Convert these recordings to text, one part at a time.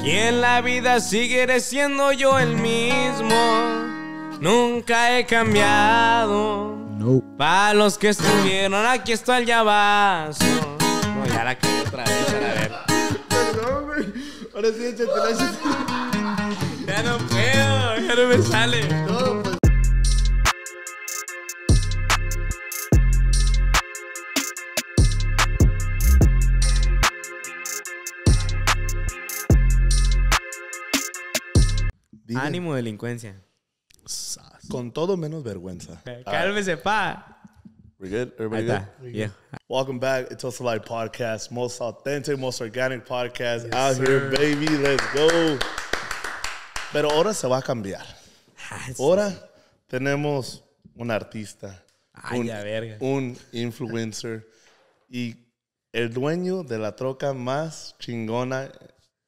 Aquí en la vida seguiré siendo yo el mismo. Nunca he cambiado. No. Para los que estuvieron, aquí está el llavazo. No, ya la caí otra vez, a la ver. Perdón, güey. Ahora sí, échatela. Ya no puedo, ya no me sale. No, pues. Dile. Ánimo delincuencia. Con todo menos vergüenza. Cálmese, pa. We good? Everybody good? Yeah. Welcome back. It's A Toast To Life Podcast. Most authentic, most organic podcast out here, baby. Let's go. Pero ahora se va a cambiar. Ahora tenemos un artista. Ay, la verga. Un influencer. Y el dueño de la troca más chingona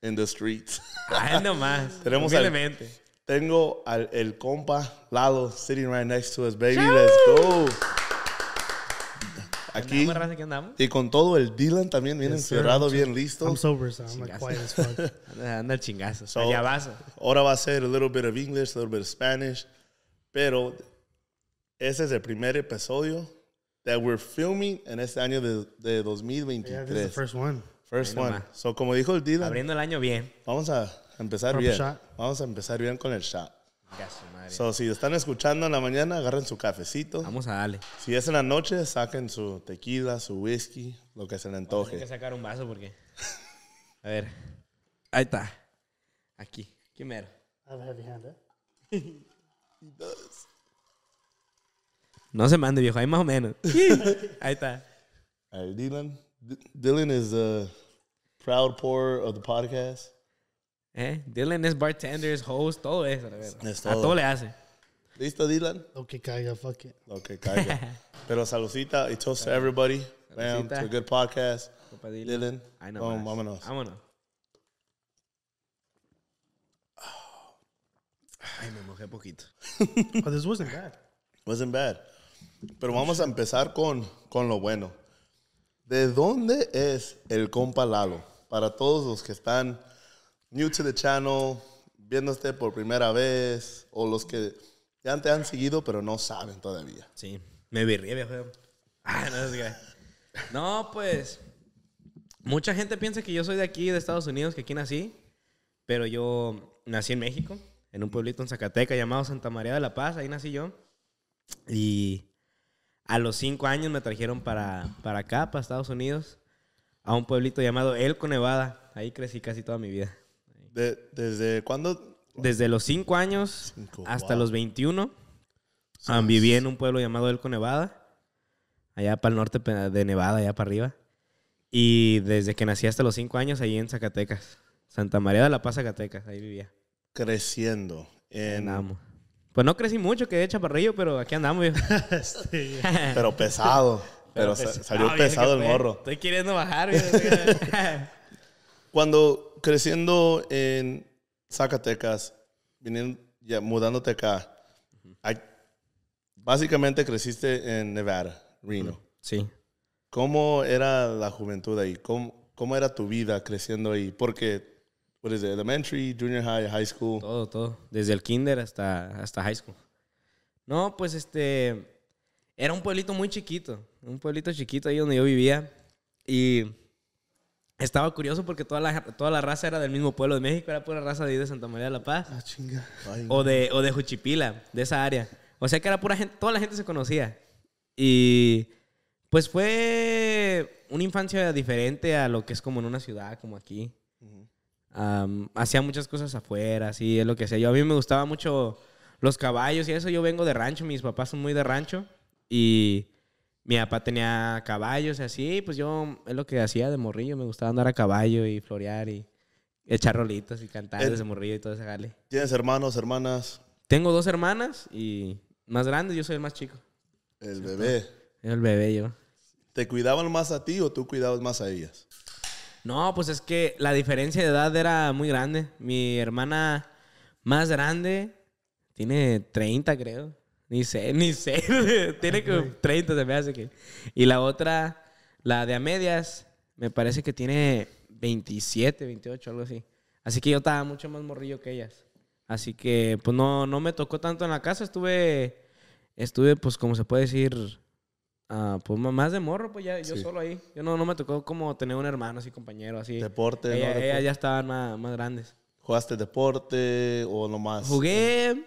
en the streets. Ay, no más. Tenemos humildemente. Tengo al El Compa Lalo sitting right next to us, baby. ¡Chau! Let's go. Aquí andamos. Y con todo el Dylan también bien encerrado, bien listo. I'm sober, so I'm like quiet as fuck. Anda el chingazo. So, allá vas. Ahora va a ser a little bit of English, a little bit of Spanish. Pero ese es el primer episodio that we're filming en este año de 2023. Yeah, this is the first one. First one. Nomás. So, como dijo el Dylan. Abriendo el año bien. Vamos a empezar bien. Vamos a empezar bien con el shot. So, si están escuchando en la mañana, agarren su cafecito. Vamos a darle. Si es en la noche, saquen su tequila, su whisky, lo que se le antoje. Tengo que sacar un vaso porque... A ver. Ahí está. Aquí. ¿Qué mero? I have a heavy hand, eh? He does. No se mande, viejo. Ahí más o menos. Ahí está. Right, Dylan. Dylan is the proud pourer of the podcast. Dylan es bartender, es host, todo eso. Es todo. A todo le hace. ¿Listo, Dylan? Lo que caiga, fuck it. Lo que caiga. Pero saludcita y toast to everybody. Bam, to a good podcast. Dylan. Ay, no, vámonos. Vámonos. Ay, me mojé poquito. But this wasn't bad. Wasn't bad. Pero vamos a empezar con lo bueno. ¿De dónde es El Compa Lalo? Para todos los que están... new to the channel, viéndote por primera vez, o los que ya te han seguido, pero no saben todavía. Sí, me virrié, viejo. Ah, no, no, pues, mucha gente piensa que yo soy de aquí, de Estados Unidos, que aquí nací, pero yo nací en México, en un pueblito en Zacatecas llamado Santa María de la Paz, ahí nací yo. Y a los 5 años me trajeron para acá, para Estados Unidos, a un pueblito llamado Elko, Nevada. Ahí crecí casi toda mi vida. ¿Desde cuándo? Desde los 5 años hasta los 21. Viví en un pueblo llamado Elko, Nevada. Allá para el norte de Nevada, allá para arriba. Y desde que nací hasta los 5 años, ahí en Zacatecas. Santa María de la Paz, Zacatecas. Ahí vivía. Creciendo. Andamos. Pues no crecí mucho, quedé chaparrillo, pero aquí andamos, viejo. Sí. Pero pesado. Pero salió pesado el morro. Estoy queriendo bajar, viejo. Cuando... creciendo en Zacatecas, viniendo, ya, mudándote acá, básicamente creciste en Nevada, Reno. Sí. ¿Cómo era la juventud ahí? ¿Cómo era tu vida creciendo ahí? Porque, what is it, elementary, junior high, high school? Todo, todo. Desde el kinder hasta high school. No, pues era un pueblito muy chiquito. Un pueblito chiquito ahí donde yo vivía. Y... estaba curioso porque toda la raza era del mismo pueblo de México. Era pura raza de ahí de Santa María de la Paz. Ah, chinga. O de Juchipila, de esa área. O sea que era pura gente, toda la gente se conocía. Y pues fue una infancia diferente a lo que es como en una ciudad, como aquí. Hacía muchas cosas afuera, así es lo que hacía. Yo a mí me gustaba mucho los caballos y eso. Yo vengo de rancho, mis papás son muy de rancho. Y... mi papá tenía caballos y así, pues yo es lo que hacía de morrillo. Me gustaba andar a caballo y florear y echar rolitas y cantar desde morrillo y todo ese jale. ¿Tienes hermanos, hermanas? Tengo 2 hermanas y más grandes, yo soy el más chico. El bebé. El bebé yo. ¿Te cuidaban más a ti o tú cuidabas más a ellas? No, pues es que la diferencia de edad era muy grande. Mi hermana más grande tiene 30, creo. Ni sé. Tiene como 30, se me hace que... Y la otra, la de a medias, me parece que tiene 27, 28, algo así. Así que yo estaba mucho más morrillo que ellas. Así que, pues, no me tocó tanto en la casa. Estuve, pues, como se puede decir, pues, más de morro, pues, ya yo solo ahí. Yo no me tocó como tener un hermano así, compañero, así. Deporte, ella, ¿no? Ellas ya estaban más grandes. ¿Jugaste deporte o nomás? Jugué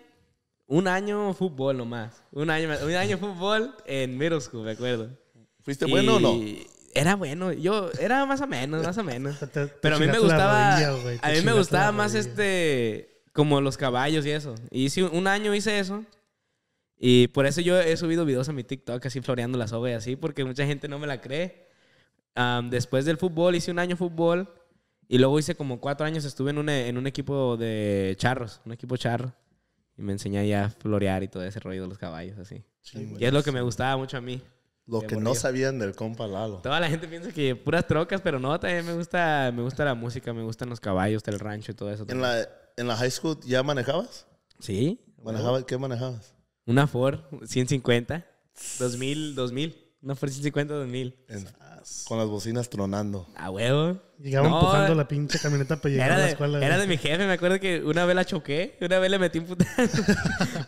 un año fútbol nomás. Un año fútbol en middle school, me acuerdo. ¿Fuiste bueno o no? Era bueno. Yo era más o menos. Pero a mí me gustaba... A mí me gustaba más como los caballos y eso. Y hice un año hice eso. Y por eso yo he subido videos a mi TikTok así floreando la soga y así, porque mucha gente no me la cree. Después del fútbol hice un año fútbol y luego hice como 4 años estuve en un equipo de charros, un equipo charro. Y me enseñé ya a florear y todo ese rollo de los caballos así. Sí, y bueno, es lo que me gustaba mucho a mí. Lo que no sabían del compa Lalo. Toda la gente piensa que puras trocas, pero no, también me gusta la música, me gustan los caballos, el rancho y todo eso. ¿En la high school ya manejabas? Sí. ¿Qué manejabas? Una Ford 150, 2000. Una Ford 150, 2000. Con las bocinas tronando. A huevo. Llegaba empujando la pinche camioneta para llegar a la escuela. Era de mi jefe, me acuerdo que una vez la choqué, una vez le metí un putazo.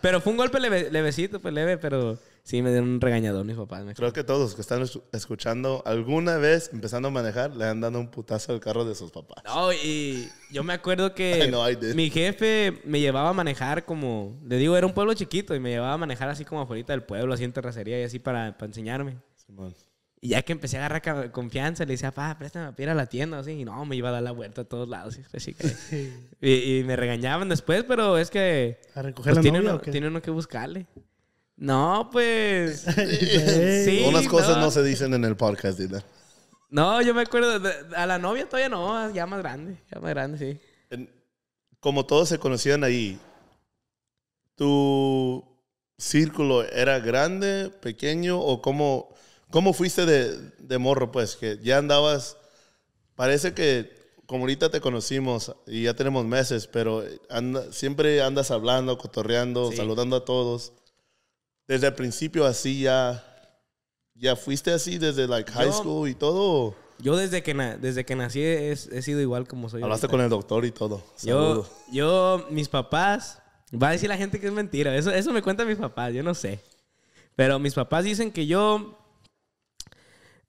Pero fue un golpe levecito, pues leve, pero... Sí, me dieron un regañador mis papás. Creo que todos los que están escuchando alguna vez, empezando a manejar, le han dado un putazo al carro de sus papás. No, y yo me acuerdo que mi jefe me llevaba a manejar como... Le digo, era un pueblo chiquito y me llevaba a manejar así como afuera del pueblo, así en terracería y así para enseñarme. Simón. Y ya que empecé a agarrar confianza, le decía, papá, préstame para ir a la tienda, así. Y no, me iba a dar la vuelta a todos lados. Así que, y me regañaban después, pero es que... ¿A recoger pues, la novia o qué? Tiene uno que buscarle. No, pues... sí, unas cosas no se dicen en el podcast, ¿no? No, yo me acuerdo... A la novia todavía no, ya más grande, sí. Como todos se conocían ahí, ¿tu círculo era grande, pequeño? ¿O cómo fuiste de morro, pues? Que ya andabas... Parece que como ahorita te conocimos y ya tenemos meses, pero siempre andas hablando, cotorreando, saludando a todos... Desde el principio así ya fuiste así desde like high school y todo. Yo desde que nací he sido igual como soy. Hablaste ahorita con el doctor y todo. Saludo. Yo mis papás, va a decir la gente que es mentira, eso me cuentan mis papás, yo no sé. Pero mis papás dicen que yo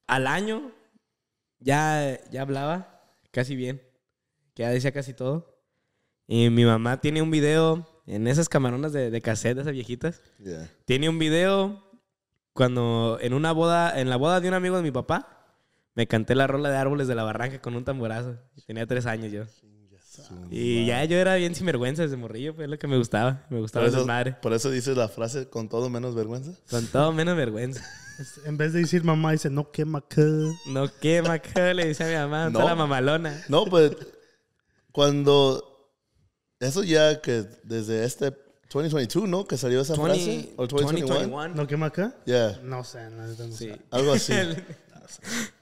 al año ya hablaba casi bien, que ya decía casi todo. Y mi mamá tiene un video en esas camaronas de cassette, de esas viejitas. Yeah. Tiene un video cuando en una boda, en la boda de un amigo de mi papá, me canté la rola de Árboles de la Barranca con un tamborazo. Tenía 3 años yo. Y ya yo era bien sinvergüenza desde morrillo, pues es lo que me gustaba. Me gustaba por eso, madre. Por eso dices la frase, con todo menos vergüenza. Con todo menos vergüenza. En vez de decir mamá, dice, no quema que. No quema que, le dice a mi mamá, toda la mamalona. No, pues cuando... Eso ya que desde este 2022, ¿no? Que salió esa frase. ¿O 2021? ¿No quema acá? Yeah. No sé. Sí. Algo así.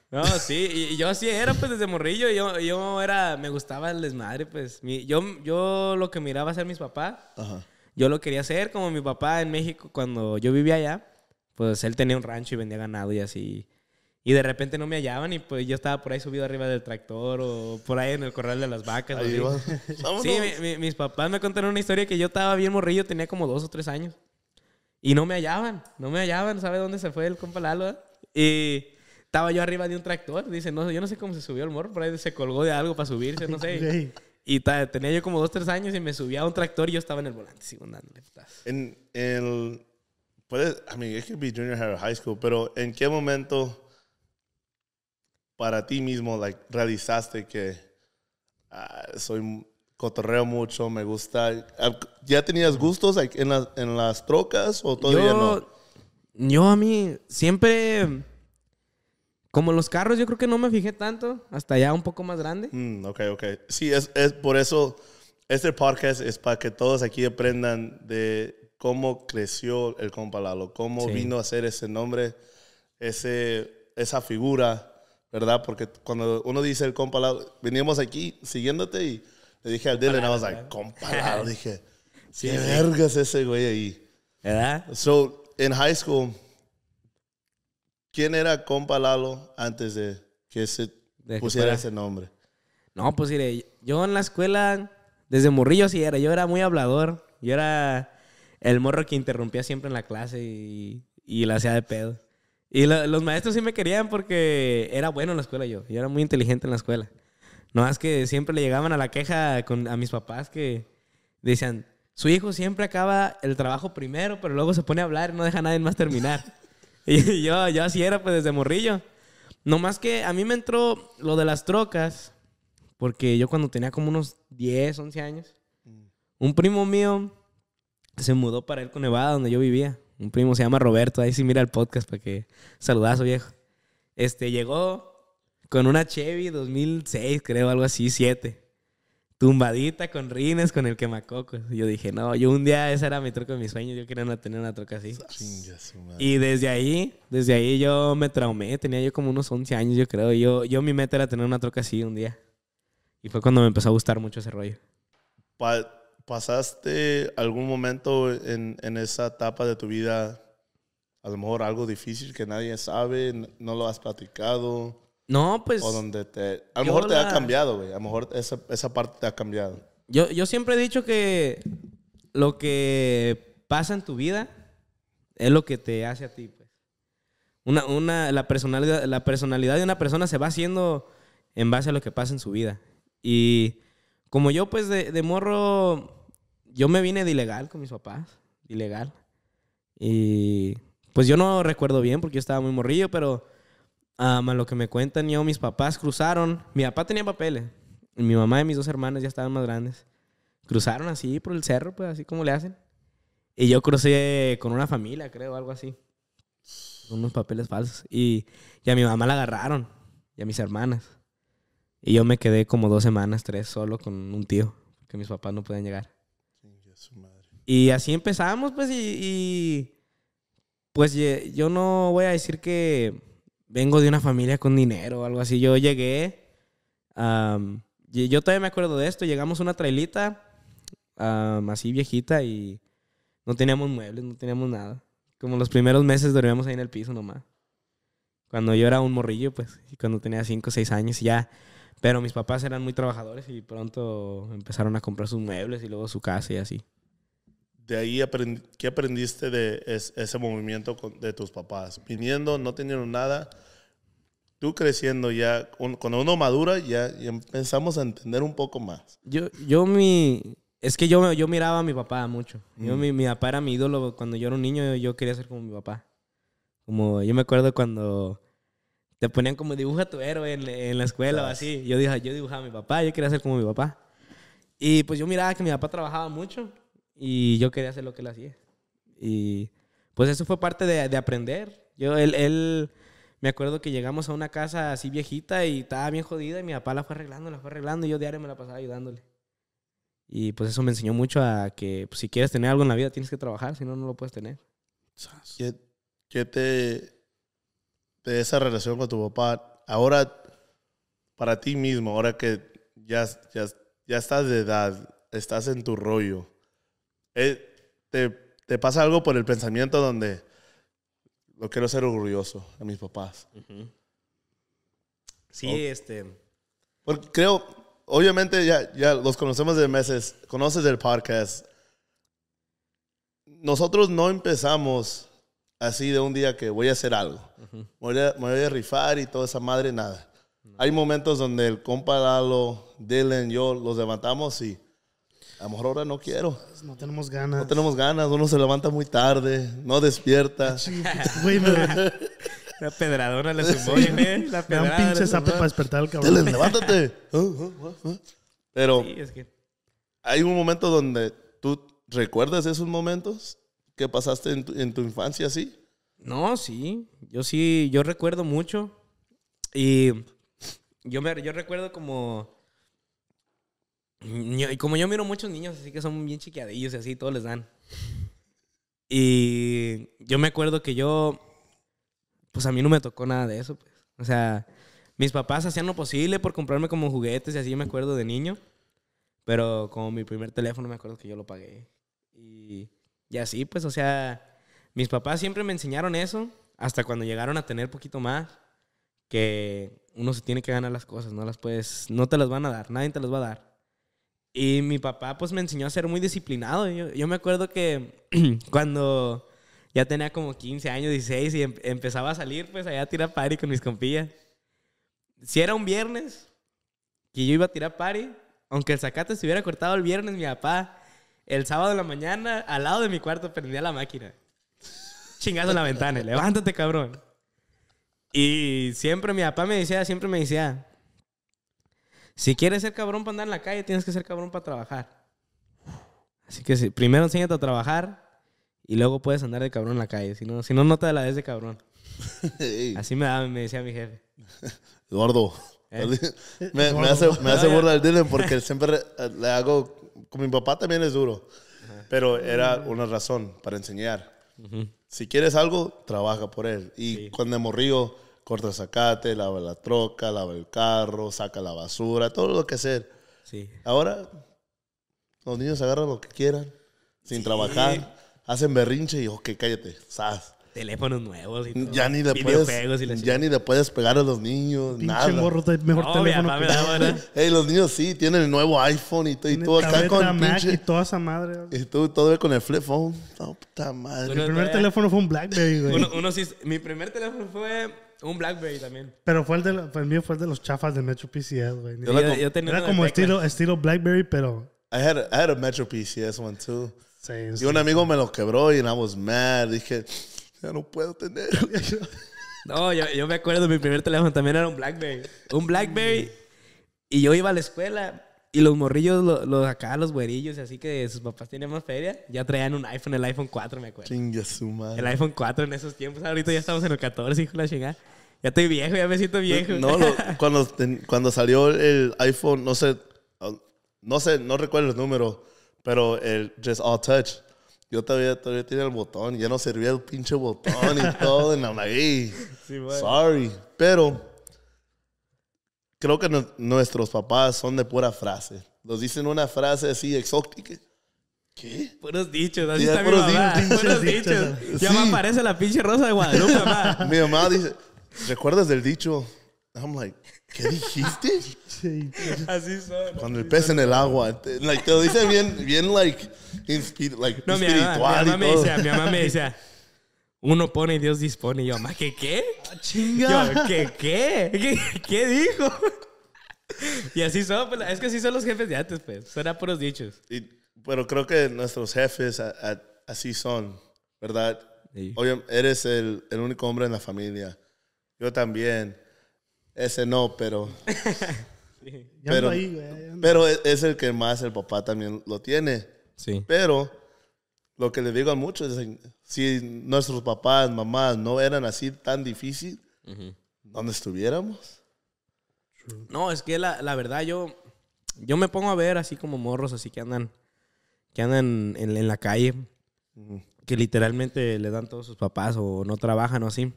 No, sí. Y yo así era, pues, desde morrillo. Yo era... Me gustaba el desmadre, pues. Yo lo que miraba hacer mis papás, ajá, yo lo quería hacer. Como mi papá en México, cuando yo vivía allá, pues, él tenía un rancho y vendía ganado y así. Y de repente no me hallaban y pues yo estaba por ahí subido arriba del tractor o por ahí en el corral de las vacas. Ahí va. Sí, mis papás me contaron una historia que yo estaba bien morrillo, tenía como 2 o 3 años. Y no me hallaban, ¿sabe dónde se fue el compa Lalo? Y estaba yo arriba de un tractor, dice, no, yo no sé cómo se subió el morro, por ahí se colgó de algo para subirse, no sé. Y tenía yo como 2 o 3 años y me subía a un tractor y yo estaba en el volante, sigo dándole. En el... Puede, I mean, it could be junior high or high school, pero ¿en qué momento... para ti mismo, like, realizaste que soy cotorreo mucho, me gusta? ¿Ya tenías gustos like, en las trocas o todavía no? Yo a mí siempre, como los carros, yo creo que no me fijé tanto, hasta ya un poco más grande. Ok. Sí, es por eso, este podcast es para que todos aquí aprendan de cómo creció el compa Lalo, cómo vino a ser ese nombre, esa figura, ¿verdad? Porque cuando uno dice el compa Lalo, veníamos aquí siguiéndote y le dije al dealer, nada más like, compa Lalo, dije, qué vergas ese güey ahí. ¿Verdad? So, en high school, ¿quién era compa Lalo antes de que se pusiera ese nombre? No, pues mire, Yo en la escuela, desde morrillo sí era. Yo era muy hablador. Yo era el morro que interrumpía siempre en la clase y la hacía de pedo. Y los maestros sí me querían porque era bueno en la escuela yo. Yo era muy inteligente en la escuela. No más que siempre le llegaban a la queja a mis papás que decían, su hijo siempre acaba el trabajo primero, pero luego se pone a hablar y no deja a nadie más terminar. Y yo así era pues desde morrillo. No más que a mí me entró lo de las trocas porque yo cuando tenía como unos 10, 11 años, un primo mío se mudó para Elko, Nevada, donde yo vivía. Un primo se llama Roberto, ahí sí mira el podcast para que saludazo viejo. Llegó con una Chevy 2006, creo, algo así, 7. Tumbadita, con rines, con el quemacocos. Y yo dije, no, yo un día, esa era mi troca de mis sueños, yo quería tener una troca así. Y desde ahí yo me traumé, tenía yo como unos 11 años, yo creo. Yo mi meta era tener una troca así un día. Y fue cuando me empezó a gustar mucho ese rollo. ¿Pasaste algún momento en esa etapa de tu vida, a lo mejor algo difícil que nadie sabe, no lo has platicado? No, pues... O donde te... A lo mejor te ha cambiado, güey. A lo mejor esa parte te ha cambiado. Yo siempre he dicho que lo que pasa en tu vida es lo que te hace a ti, pues. La personalidad de una persona se va haciendo en base a lo que pasa en su vida. Y como yo, pues, de morro, yo me vine de ilegal con mis papás. Ilegal. Y pues yo no recuerdo bien porque yo estaba muy morrillo, pero... a lo que me cuentan yo, mis papás cruzaron. Mi papá tenía papeles. Mi mamá y mis dos hermanas ya estaban más grandes. Cruzaron así por el cerro, pues así como le hacen. Y yo crucé con una familia, creo, algo así. Con unos papeles falsos. Y a mi mamá la agarraron. Y a mis hermanas. Y yo me quedé como 2 semanas, 3, solo con un tío. Porque mis papás no podían llegar. Y así empezamos, pues. Y pues yo no voy a decir que... vengo de una familia con dinero o algo así. Yo llegué... yo todavía me acuerdo de esto. Llegamos a una trailita así viejita y no teníamos muebles, no teníamos nada. Como los primeros meses dormíamos ahí en el piso nomás. Cuando yo era un morrillo, pues. Y cuando tenía 5 o 6 años y ya. Pero mis papás eran muy trabajadores y pronto empezaron a comprar sus muebles y luego su casa y así. De ahí, ¿qué aprendiste de ese movimiento de tus papás? Viniendo, no teniendo nada, tú creciendo ya, cuando uno madura, ya empezamos a entender un poco más. Es que yo miraba a mi papá mucho. Mi papá era mi ídolo. Cuando yo era un niño, yo quería ser como mi papá. Como, yo me acuerdo cuando te ponían como dibuja tu héroe en la escuela o así. Yo dibujaba a mi papá, yo quería ser como mi papá. Y pues yo miraba que mi papá trabajaba mucho. Y yo quería hacer lo que él hacía. Y pues eso fue parte de aprender. Él me acuerdo que llegamos a una casa así viejita y estaba bien jodida y mi papá la fue arreglando y yo diario me la pasaba ayudándole. Y pues eso me enseñó mucho a que pues, si quieres tener algo en la vida tienes que trabajar, si no, no lo puedes tener. ¿Qué de esa relación con tu papá, ahora para ti mismo, ahora que ya estás de edad, estás en tu rollo, ¿Te pasa algo por el pensamiento donde lo quiero ser orgulloso a mis papás? Uh-huh. Sí, Porque creo, obviamente ya los conocemos de meses, conoces el podcast. Nosotros no empezamos así de un día que voy a hacer algo. Uh-huh. Me voy a rifar y toda esa madre, nada. Uh-huh. Hay momentos donde el compa Lalo, Dylan, yo los levantamos y... a lo mejor ahora no quiero. No tenemos ganas. Uno se levanta muy tarde. No despierta. Güey, la pedradora le sumó. Me da un pinche zapo para despertar al cabrón. Levántate. Pero sí, es que... ¿hay un momento donde tú recuerdas esos momentos que pasaste en tu infancia así? No, sí. Yo recuerdo mucho. Y yo recuerdo como... y como yo miro muchos niños así que son bien chiquiadillos y así, todos les dan. Y yo me acuerdo que pues a mí no me tocó nada de eso, pues. O sea, mis papás hacían lo posible por comprarme como juguetes y así, yo me acuerdo de niño. Pero como mi primer teléfono me acuerdo que yo lo pagué. Y así, pues, o sea, mis papás siempre me enseñaron eso hasta cuando llegaron a tener poquito más. Que uno se tiene que ganar las cosas, no te las van a dar, nadie te las va a dar. Y mi papá, pues, me enseñó a ser muy disciplinado. Yo me acuerdo que cuando ya tenía como 15 años, 16, y empezaba a salir, pues, allá a tirar party con mis compillas. Si era un viernes que yo iba a tirar party, aunque el zacate se hubiera cortado el viernes, mi papá, el sábado en la mañana, al lado de mi cuarto, prendía la máquina. Chingazo en la ventana. Levántate, cabrón. Y siempre mi papá me decía... Si quieres ser cabrón para andar en la calle, tienes que ser cabrón para trabajar. Así que sí, primero enséñate a trabajar y luego puedes andar de cabrón en la calle. Si no, no te la des de cabrón. Hey. Así me decía mi jefe. Eduardo. Me hace burla el Dylan porque siempre le hago... Con mi papá también es duro. Ajá. Pero era una razón para enseñar. Uh-huh. Si quieres algo, trabaja por él. Y sí. Cuando morrío... Corta el zacate, lava la troca, lava el carro, saca la basura, todo lo que hacer. Sí. Ahora, los niños agarran lo que quieran, sin trabajar, hacen berrinche y, ok, cállate, ¡zas! Teléfonos nuevos y todo. Ya ni le puedes pegar a los niños, pinche nada. Pinche morro, mejor no, teléfono. Obvia, que... Hey, los niños sí, tienen el nuevo iPhone y todo acá con pinche... y toda esa madre. Y tú todo con el flip phone. No, puta madre. Mi primer teléfono fue un BlackBerry, güey. Mi primer teléfono fue... Un BlackBerry también. Pero el mío fue el de los chafas de Metro PCS, güey. Era como estilo BlackBerry, pero... I had a Metro PCS one, too. Sí, un amigo me lo quebró y I was mad. Dije, ya no puedo tener. No, yo me acuerdo, mi primer teléfono también era un BlackBerry. Un BlackBerry. Y yo iba a la escuela y los morrillos, los güerillos, así que sus papás tenían más feria, ya traían un iPhone, el iPhone 4, me acuerdo. Chinga su madre. El iPhone 4 en esos tiempos, ahorita ya estamos en el 14, hijo de la chingada. Ya estoy viejo, ya me siento viejo. No, cuando salió el iPhone, no sé, no recuerdo el número, pero el Just All Touch, yo todavía tenía el botón, ya no servía el pinche botón y todo, en la nariz. Sí, bueno. Sorry, pero... Creo que nuestros papás son de pura frase. Nos dicen una frase así exótica. ¿Qué? Puros dichos. Así sí, está puros mi mamá. Puros dichos. Sí. Ya me aparece la pinche Rosa de Guadalupe, mamá. Mi mamá dice, ¿recuerdas del dicho? I'm like, ¿qué dijiste? Así son. Cuando el pez en el agua. Like, te lo dice bien like espiritual. Mi mamá me dice... Uno pone y Dios dispone. Y yo, mamá, ¿qué? Ah, chinga. Yo, ¿Qué dijo? Y así son, pues, es que así son los jefes de antes, pues. Será puros dichos. Pero creo que nuestros jefes así son, ¿verdad? Sí. Oye, eres el único hombre en la familia. Yo también. Ese no, pero... Sí. Pero, ahí, güey, pero es el que más el papá también lo tiene. Sí. Pero... Lo que le digo a muchos es, si nuestros papás, mamás no eran así tan difícil, uh-huh, ¿dónde estuviéramos? No, es que la verdad yo me pongo a ver así como morros así que andan en la calle, uh-huh, que literalmente le dan todos sus papás o no trabajan o así.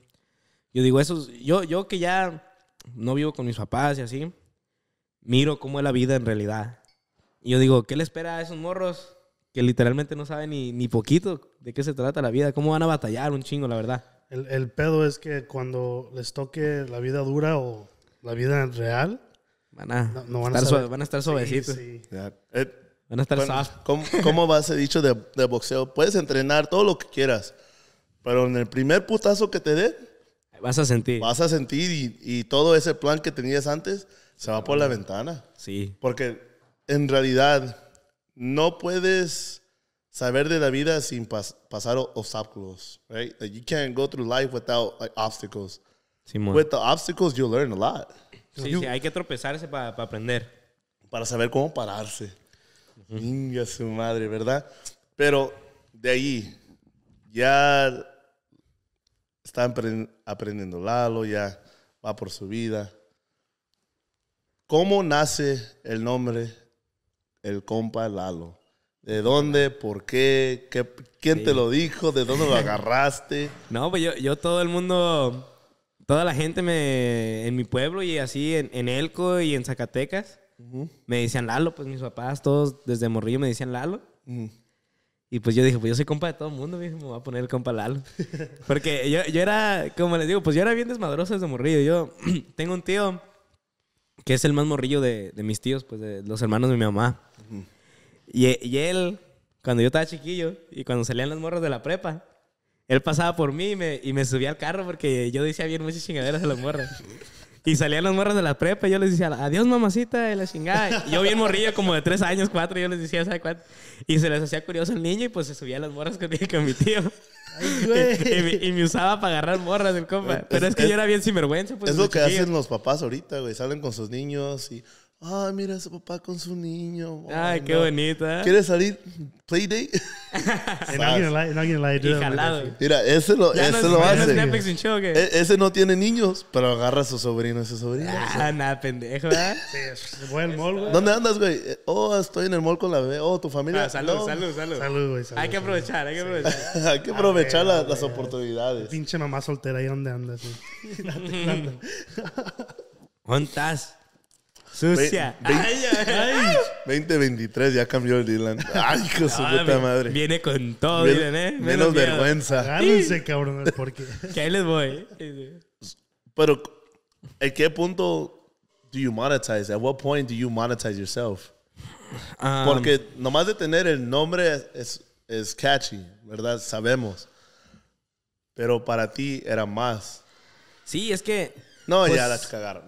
Yo digo, yo que ya no vivo con mis papás y así, miro cómo es la vida en realidad. Y yo digo, ¿qué le espera a esos morros? Que literalmente no saben ni poquito de qué se trata la vida. ¿Cómo van a batallar un chingo, la verdad? El pedo es que cuando les toque la vida dura o la vida real, van a estar suavecitos. Sí, sí. Yeah. Van a estar soft. ¿Cómo va ese dicho de boxeo? Puedes entrenar todo lo que quieras, pero en el primer putazo que te dé, vas a sentir y todo ese plan que tenías antes se va por la ventana. Sí. Porque en realidad... No puedes saber de la vida sin pasar obstáculos, right? Like you can't go through life without like obstacles. Simón. With the obstacles, you learn a lot. Sí, sí, hay que tropezarse para aprender. Para saber cómo pararse. Venga, uh-huh, su madre, ¿verdad? Pero de ahí ya está aprendiendo Lalo, ya va por su vida. ¿Cómo nace el nombre El Compa Lalo? ¿De dónde? ¿Por qué? ¿Quién te lo dijo? ¿De dónde lo agarraste? No, pues yo todo el mundo... Toda la gente en mi pueblo y así en Elko y en Zacatecas, uh-huh, me decían Lalo. Pues mis papás todos desde morrillo me decían Lalo. Uh-huh. Y pues yo dije, pues yo soy compa de todo el mundo, me voy a poner el Compa Lalo. Porque yo era, como les digo, pues yo era bien desmadroso desde morrillo. Yo tengo un tío que es el más morrillo de mis tíos, pues de los hermanos de mi mamá. Uh-huh. Y él, cuando yo estaba chiquillo y cuando salían las morras de la prepa, él pasaba por mí y me subía al carro porque yo decía bien muchas chingaderas de las morras. Y salían las morras de la prepa y yo les decía, adiós mamacita, y la chingada. Y yo bien morrillo, como de 3 años, 4, y yo les decía, ¿sabes cuánto? Y se les hacía curioso el niño y pues se subía a las morras con mi tío. Ay, güey. Y me usaba para agarrar morras el compa. Pero es que yo era bien sinvergüenza. Pues, es lo que hacen los papás ahorita, güey. Salen con sus niños y... Ah, mira a su papá con su niño. Oh, ay, qué no. Bonita. ¿Quieres salir? Playdate. No, jalado. Mira, ese lo hace. Ese no tiene niños, pero agarra a su sobrino y su sobrina. Ah, nada, pendejo, ¿verdad? Se fue al mall, güey. ¿Dónde andas, güey? Oh, estoy en el mall con la bebé. Oh, tu familia. Ah, salud, no. Salud. Salud, güey. Hay que aprovechar, Sí. Hay que aprovechar las oportunidades. Pinche mamá soltera, ¿ahí dónde andas? ¿Dónde estás? Sucia. 2023, ya cambió el Dylan. Ay, con su puta madre. Viene con todo, Dylan, ¿eh? Menos vergüenza. Agárrense, cabrones, porque... que ahí les voy. Pero, ¿a qué punto do you monetize? At what point do you monetize yourself? Porque nomás de tener el nombre es catchy, ¿verdad? Sabemos. Pero para ti era más. Sí, es que... No, pues, ya las cagaron.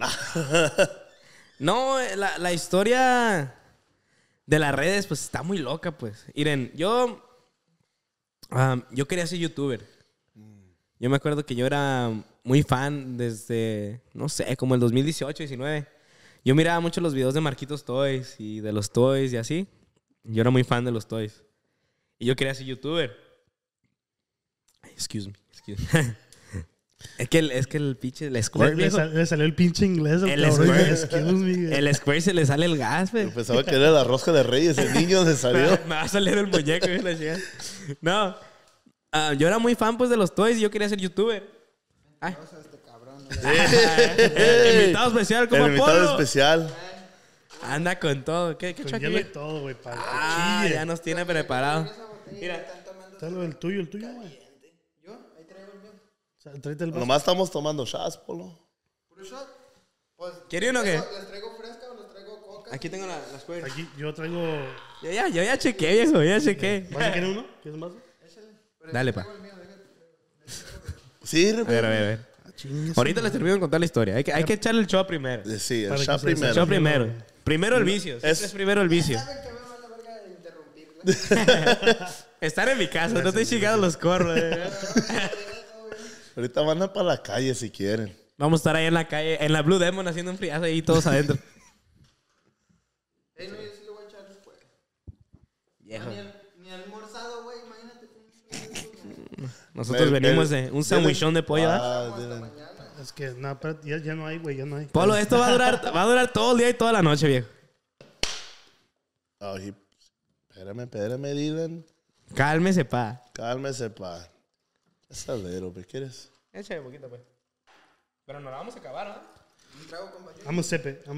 No, la historia de las redes, pues, está muy loca, pues. Miren, yo quería ser youtuber. Yo me acuerdo que yo era muy fan desde, no sé, como el 2018, 19. Yo miraba mucho los videos de Marquitos Toys y de los Toys y así. Yo era muy fan de los Toys. Y yo quería ser youtuber. Excuse me. Es que el pinche... El Square, le salió el pinche inglés. El Square se le sale el gas, güey. Pensaba que era la rosca de reyes. El niño se salió. Me va a salir el muñeco. No. Yo era muy fan, pues, de los Toys. Y yo quería ser youtuber. Ay. Invitado especial, como Polo. Invitado especial. Anda con todo. ¿Qué chaquilla? Conlleve todo, güey. Ah, ya nos tiene preparado. Mira. El tuyo, güey. Nomás estamos tomando shots, Polo. ¿Puro shot? Pues, ¿quiere uno o qué? ¿Les traigo fresca o les traigo coca? Aquí tengo las cuerdas. Aquí yo traigo... Yo ya chequeé, viejo, ya chequeé. ¿Vas a querer uno? ¿Quieres más? Échale. Dale, pa. Sí, a ver. Ahorita les termino de contar la historia. Hay que echarle el shot primero. Sí, el shot primero. Primero el vicio. Este es primero el vicio. Estar en mi casa, no estoy chingando los corros. Ahorita van a para la calle si quieren. Vamos a estar ahí en la calle, en la Blue Demon, haciendo un friazo ahí todos adentro. No, yo sí lo voy a echar después. Viejo. Ni almorzado, güey, imagínate. Nosotros venimos de un sandwichón de pollo, ¿verdad? Es que, no, pero ya no hay, güey, ya no hay. Polo, esto va a durar todo el día y toda la noche, viejo. Ay, espérame, Dylan. Cálmese, pa. Salero, ¿qué quieres? Échale poquito, pues. Pero nos la vamos a acabar, ¿no? Un trago, compadre. Vamos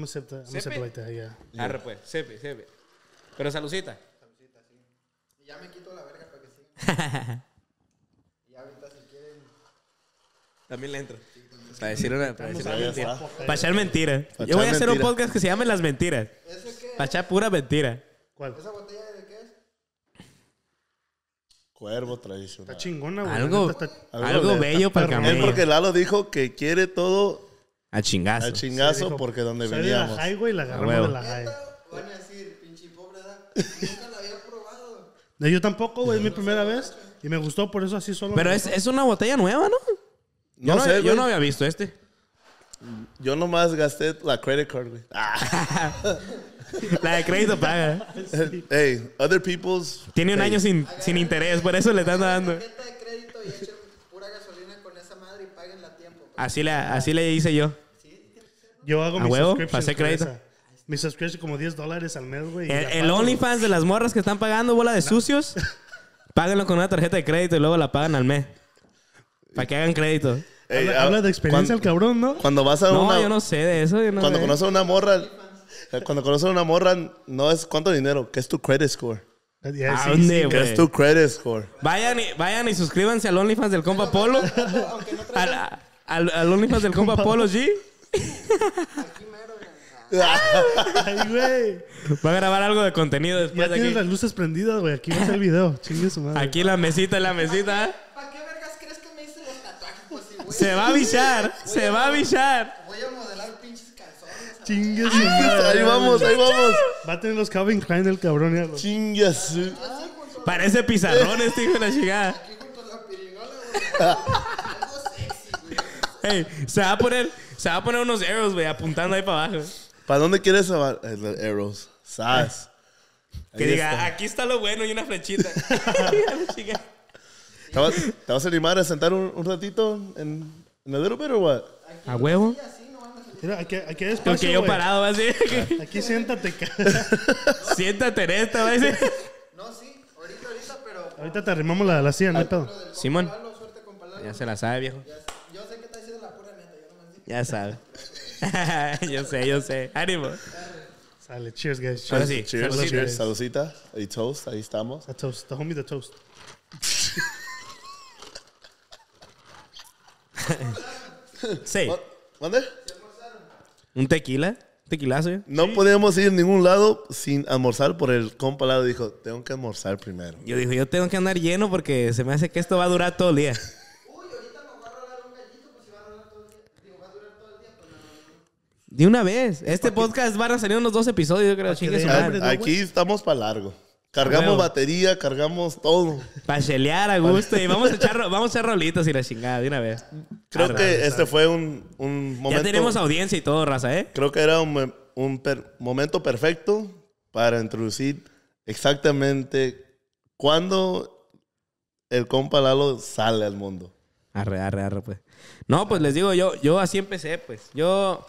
a sepe right there, yeah. Arre, pues. Sepe. Pero Salucita, sí. Y ya me quito la verga para que siga. Y ahorita si quieren... También le entro. Sí, para decir una mentira. Para echar mentira. Yo voy a hacer un podcast que se llame Las Mentiras. ¿Eso qué? Para echar pura mentira. ¿Cuál? ¿Esa botella de qué es? Cuervo tradicional. Está chingona, güey. Algo bello para el camello. Es porque Lalo dijo que quiere todo a chingazo. A chingazo, dijo, porque donde veníamos. La highway, la agarramos de la high. Van a decir, pinche pobre, ¿verdad? Nunca la había probado. No, yo tampoco, güey. Es mi primera vez. Y me gustó, por eso así solo. Pero es una botella nueva, ¿no? No sé, yo no había visto este. Yo nomás gasté la credit card, güey. La de crédito paga. Hey, other people's... Tiene un año sin interés, por eso le están dando. Tarjeta de crédito y echen pura gasolina con esa madre y páguenla a tiempo. Así le hice yo. Yo hago mi subscription. Pasé crédito. Mi subscription como $10 al mes, güey. El OnlyFans de las morras que están pagando bola de sucios, páguenlo con una tarjeta de crédito y luego la pagan al mes. Para que hagan crédito. Hey, habla de experiencia el cabrón, ¿no? Cuando vas a una... No, yo no sé de eso. Cuando conoces a una morra... Cuando conoces a una morra, no es cuánto dinero, que es tu credit score. ¿A dónde, güey? Es tu credit score. Vayan y suscríbanse al OnlyFans del compa Polo. Al OnlyFans del compa Polo G. Aquí mero, Ay, güey. Va a grabar algo de contenido después. Ya tienes aquí las luces prendidas, güey. Aquí ves el video. Chingue su madre. Aquí la mesita, la mesita. ¿Para qué vergas crees que me hice los tatuajes? Pues sí, güey. Se va a bichar. Se va a bichar. Voy a modelar pinches calzones. Chingue su madre. Ahí vamos, ahí vamos. Va a tener los Calvin Klein el cabrón. Ya, chingue su. Parece pizarrón este hijo de la chingada. Aquí junto a la pirinola, güey. Hey, se va a poner unos arrows, güey, apuntando ahí para abajo. ¿Para dónde quieres los arrows? Sas. Que diga, está. Aquí está lo bueno y una flechita. ¿Te vas a animar a sentar un ratito en el little bit o what? ¿A huevo? Mira, aquí hay espacio, porque yo parado, va a decir. Aquí siéntate. Siéntate en esta, va a decir. No, sí, ahorita, pero... Ahorita te arrimamos la silla, no hay pedo. Simón. Ya se la sabe, viejo. Ya sabes. yo sé. Ánimo. Sale, cheers, guys. Cheers. Ahora sí, cheers. Saludcita y toast, ahí estamos. A toast, the homie, the toast. Sí. ¿Mande? ¿Un tequila? ¿Tequilazo? No podíamos ir a ningún lado sin almorzar por el compa Lalo. Dijo, tengo que almorzar primero. Yo dijo, yo tengo que andar lleno porque se me hace que esto va a durar todo el día. De una vez. Este podcast van a salir unos 2 episodios, yo creo. Chingue su madre. Aquí estamos para largo. Cargamos batería, cargamos todo. Para chelear a gusto. Y vamos a echar rolitas y la chingada de una vez. Creo que este fue un momento... Ya tenemos audiencia y todo, raza, ¿eh? Creo que era un momento perfecto para introducir exactamente cuándo el compa Lalo sale al mundo. Arre, pues. No, pues les digo, yo así empecé, pues. Yo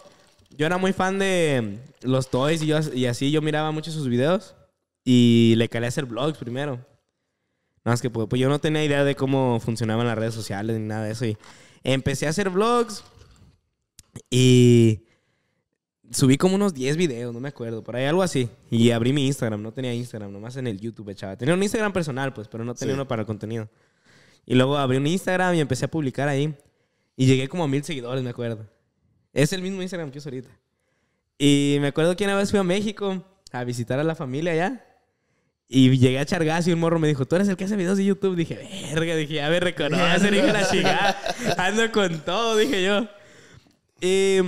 era muy fan de los toys y así yo miraba muchos sus videos y le calé a hacer vlogs primero. No, es que pues yo no tenía idea de cómo funcionaban las redes sociales ni nada de eso. Y empecé a hacer vlogs y subí como unos 10 videos, no me acuerdo, por ahí algo así. Y abrí mi Instagram, no tenía Instagram, nomás en el YouTube echaba. Tenía un Instagram personal, pues, pero no tenía uno para el contenido. Y luego abrí un Instagram y empecé a publicar ahí. Y llegué como a 1000 seguidores, me acuerdo. Es el mismo Instagram que uso ahorita. Y me acuerdo que una vez fui a México a visitar a la familia allá. Y llegué a Chargas y un morro me dijo, ¿tú eres el que hace videos de YouTube? Dije, verga, dije, ya me reconocen, hijo de la chingada. Ando con todo, dije yo. Y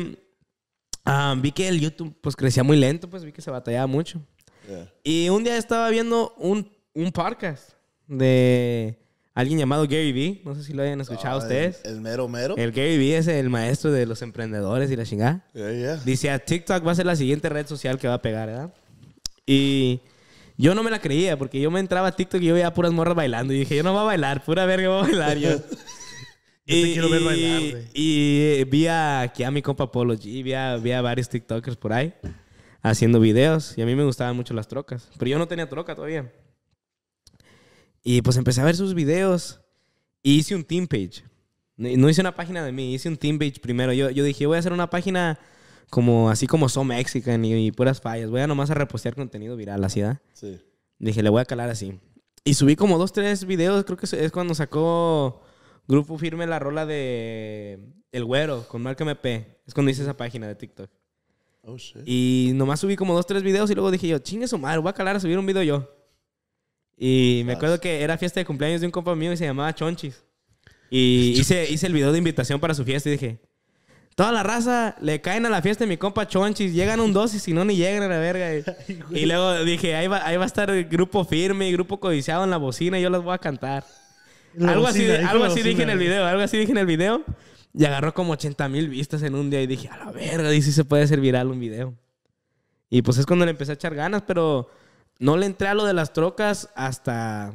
vi que el YouTube pues crecía muy lento, pues vi que se batallaba mucho. Yeah. Y un día estaba viendo un podcast de... Alguien llamado Gary Vee. No sé si lo hayan escuchado ustedes. El mero mero. El Gary Vee es el maestro de los emprendedores y la chingada. Dice, TikTok va a ser la siguiente red social que va a pegar, ¿verdad? Y yo no me la creía porque yo me entraba a TikTok y yo veía puras morras bailando. Y dije, yo no voy a bailar, pura verga voy a bailar yo. Yo te quiero ver bailar, güey. Y vi aquí a mi compa Polo G, vi a varios TikTokers por ahí haciendo videos. Y a mí me gustaban mucho las trocas. Pero yo no tenía troca todavía. Y pues empecé a ver sus videos y hice un team page. No hice una página de mí, hice un team page primero. Yo dije, voy a hacer una página como así como So Mexican y puras fallas. Voy a nomás a repostear contenido viral, así, ¿verdad? Sí. Dije, le voy a calar así. Y subí como 2, 3 videos. Creo que es cuando sacó Grupo Firme la rola de El Güero con Mark MP. Es cuando hice esa página de TikTok. Oh, shit. Y nomás subí como 2, 3 videos y luego dije yo, chingue su madre, voy a calar a subir un video yo. Y me acuerdo que era fiesta de cumpleaños de un compa mío y se llamaba Chonchis. Y hice el video de invitación para su fiesta y dije, toda la raza le caen a la fiesta de mi compa Chonchis. Llegan un 2 y si no ni llegan a la verga. Y luego dije, ahí va a estar el Grupo Firme y Grupo Codiciado en la bocina y yo las voy a cantar. Algo así dije en el video. Y agarró como 80,000 vistas en un día y dije, a la verga, y si se puede hacer viral un video. Y pues es cuando le empecé a echar ganas, pero... No le entré a lo de las trocas hasta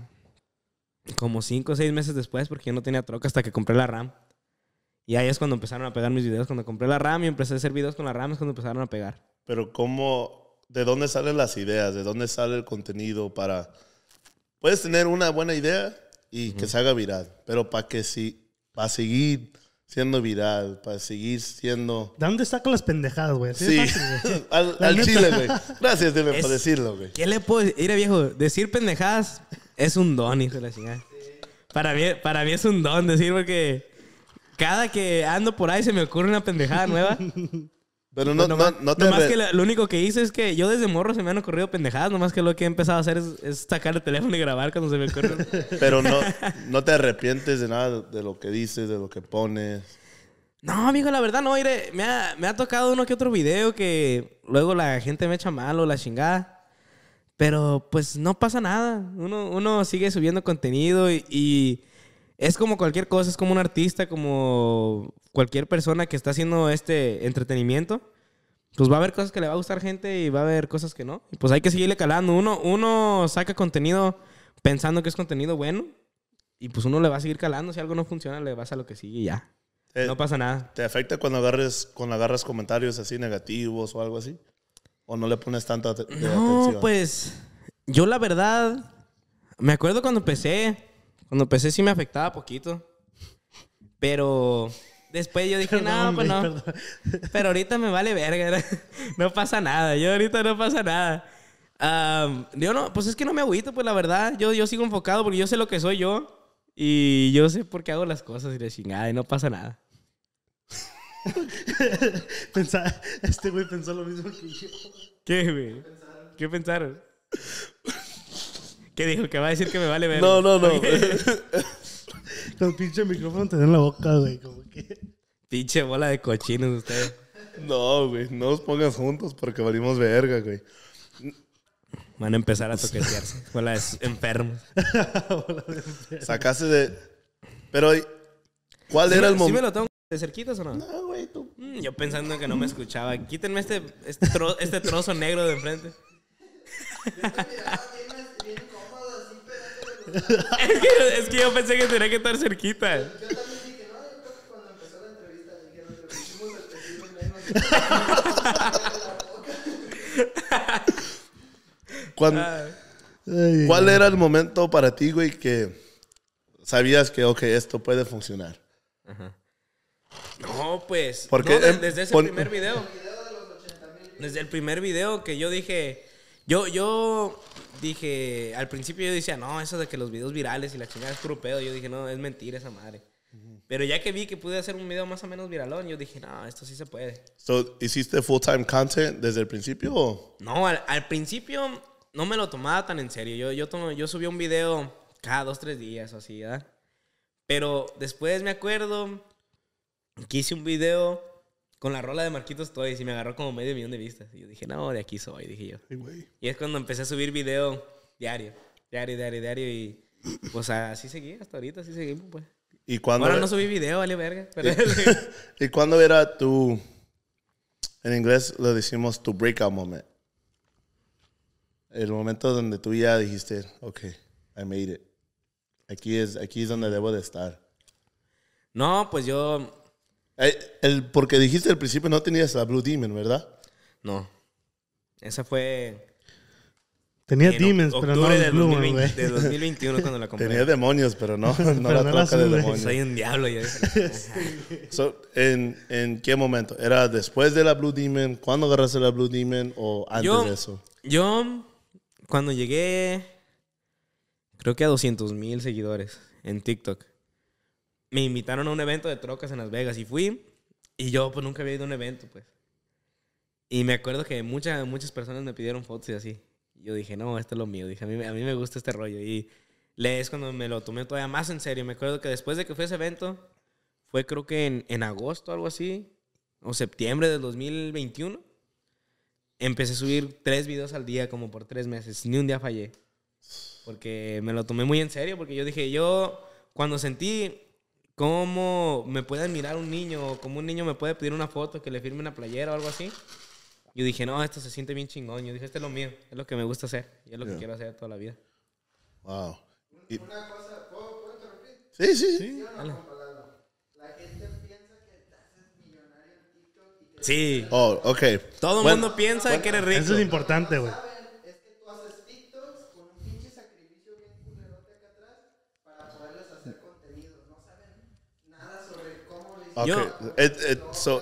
como 5 o 6 meses después porque yo no tenía troca hasta que compré la RAM. Y ahí es cuando empezaron a pegar mis videos. Cuando compré la RAM y empecé a hacer videos con la RAM es cuando empezaron a pegar. Pero ¿cómo? ¿De dónde salen las ideas? ¿De dónde sale el contenido para...? Puedes tener una buena idea y que se haga viral. Pero para seguir siendo viral, para seguir siendo... ¿De dónde saco las pendejadas, güey? Sí, fácil, al chile, güey. Gracias, dime, por decirlo, güey. ¿Qué le puedo decir? Mira, viejo, decir pendejadas es un don, hijo de la chingada. Para mí es un don decir, porque cada que ando por ahí se me ocurre una pendejada nueva. Pero no, nomás, no te... Nomás que lo único que hice es que yo desde morro se me han ocurrido pendejadas. Nomás que lo que he empezado a hacer es sacar el teléfono y grabar cuando se me ocurre. Pero no te arrepientes de nada de lo que dices, de lo que pones. No, amigo, la verdad no. Mire, me ha tocado uno que otro video que luego la gente me echa mal o la chingada. Pero pues no pasa nada. Uno sigue subiendo contenido y es como cualquier cosa, es como un artista, como cualquier persona que está haciendo este entretenimiento. Pues va a haber cosas que le va a gustar gente y va a haber cosas que no. Y pues hay que seguirle calando. Uno saca contenido pensando que es contenido bueno y pues uno le va a seguir calando. Si algo no funciona, le vas a lo que sigue y ya. No pasa nada. ¿Te afecta cuando agarras comentarios así negativos o algo así? ¿O no le pones tanta atención? No, pues yo la verdad me acuerdo cuando empecé sí me afectaba poquito. Pero después yo dije, no, pues no. Pero ahorita me vale verga. No pasa nada. Yo ahorita no pasa nada. Yo no, pues es que no me agüito, pues la verdad. Yo sigo enfocado porque yo sé lo que soy yo. Y yo sé por qué hago las cosas y la chingada. Y no pasa nada. Este güey pensó lo mismo que yo. ¿Qué, güey? ¿Qué pensaron? ¿Qué dijo? ¿Que va a decir que me vale ver? No. Con pinche micrófono te en la boca, güey. Como que... Pinche bola de cochinos ustedes. No, güey. No los pongas juntos porque valimos verga, güey. Van a empezar a toquetearse. Bola de enfermos. Sacaste de... Pero, ¿cuál era el momento? ¿Sí me lo tengo de cerquitas o no? No, güey, tú. Yo pensando que no me escuchaba. Quítenme este trozo negro de enfrente. Es que yo pensé que tenía que estar cerquita. Yo también dije, no, cuando empezó la entrevista, dije, no, te pusimos el pedido en la boca. ¿Cuál era el momento para ti, güey, que sabías que, ok, esto puede funcionar? Ajá. No, pues, porque no, desde ese primer video. Desde el primer video que yo dije... Yo dije, al principio yo decía, no, eso de que los videos virales y la chingada es puro pedo. Yo dije, no, es mentira esa madre. Pero ya que vi que pude hacer un video más o menos viralón, yo dije, no, esto sí se puede. So, ¿hiciste full-time content desde el principio? ¿O? No, al principio no me lo tomaba tan en serio. Yo subía un video cada 2-3 días o así, ¿verdad? Pero después me acuerdo que hice un video... con la rola de Marquitos Toys y me agarró como 500,000 de vistas. Y yo dije, no, de aquí soy, dije yo. Ay, y es cuando empecé a subir video diario. Y pues así seguí, hasta ahorita así seguimos, pues. ¿Y cuando ahora no subí video, vale verga. Pero ¿Y cuándo era tu... En inglés lo decimos tu breakout moment? El momento donde tú ya dijiste, ok, I made it. Aquí es donde debo de estar. No, pues yo... porque dijiste al principio no tenías la Blue Demon, ¿verdad? No. Esa fue... Tenía demons, pero no de 2021 cuando la compré. Tenía demonios, pero no la troca de demonios. Soy un diablo. Ya. So, ¿en qué momento? ¿Era después de la Blue Demon? ¿Cuándo agarraste la Blue Demon? ¿O antes de eso? Yo, cuando llegué, creo que a 200,000 seguidores en TikTok. Me invitaron a un evento de trocas en Las Vegas y fui. Y yo, pues, nunca había ido a un evento, pues. Y me acuerdo que muchas personas me pidieron fotos y así. Yo dije, no, esto es lo mío. Dije, a mí me gusta este rollo. Y es cuando me lo tomé todavía más en serio. Me acuerdo que después de que fue ese evento, fue creo que en agosto o algo así, o septiembre del 2021, empecé a subir 3 videos al día como por 3 meses. Ni un día fallé. Porque me lo tomé muy en serio. Porque yo dije, yo cuando sentí... ¿Cómo me puede admirar un niño? O cómo un niño me puede pedir una foto, que le firme una playera o algo así. Yo dije, no, esto se siente bien chingón. Yo dije, esto es lo mío. Es lo que me gusta hacer. Y es lo que quiero hacer toda la vida. Wow. Una cosa, ¿puedo interrumpir? Sí. La gente piensa que te haces millonario en TikTok. Sí. Oh, ok. Todo el mundo piensa que eres rico. Eso es importante, güey. Okay. So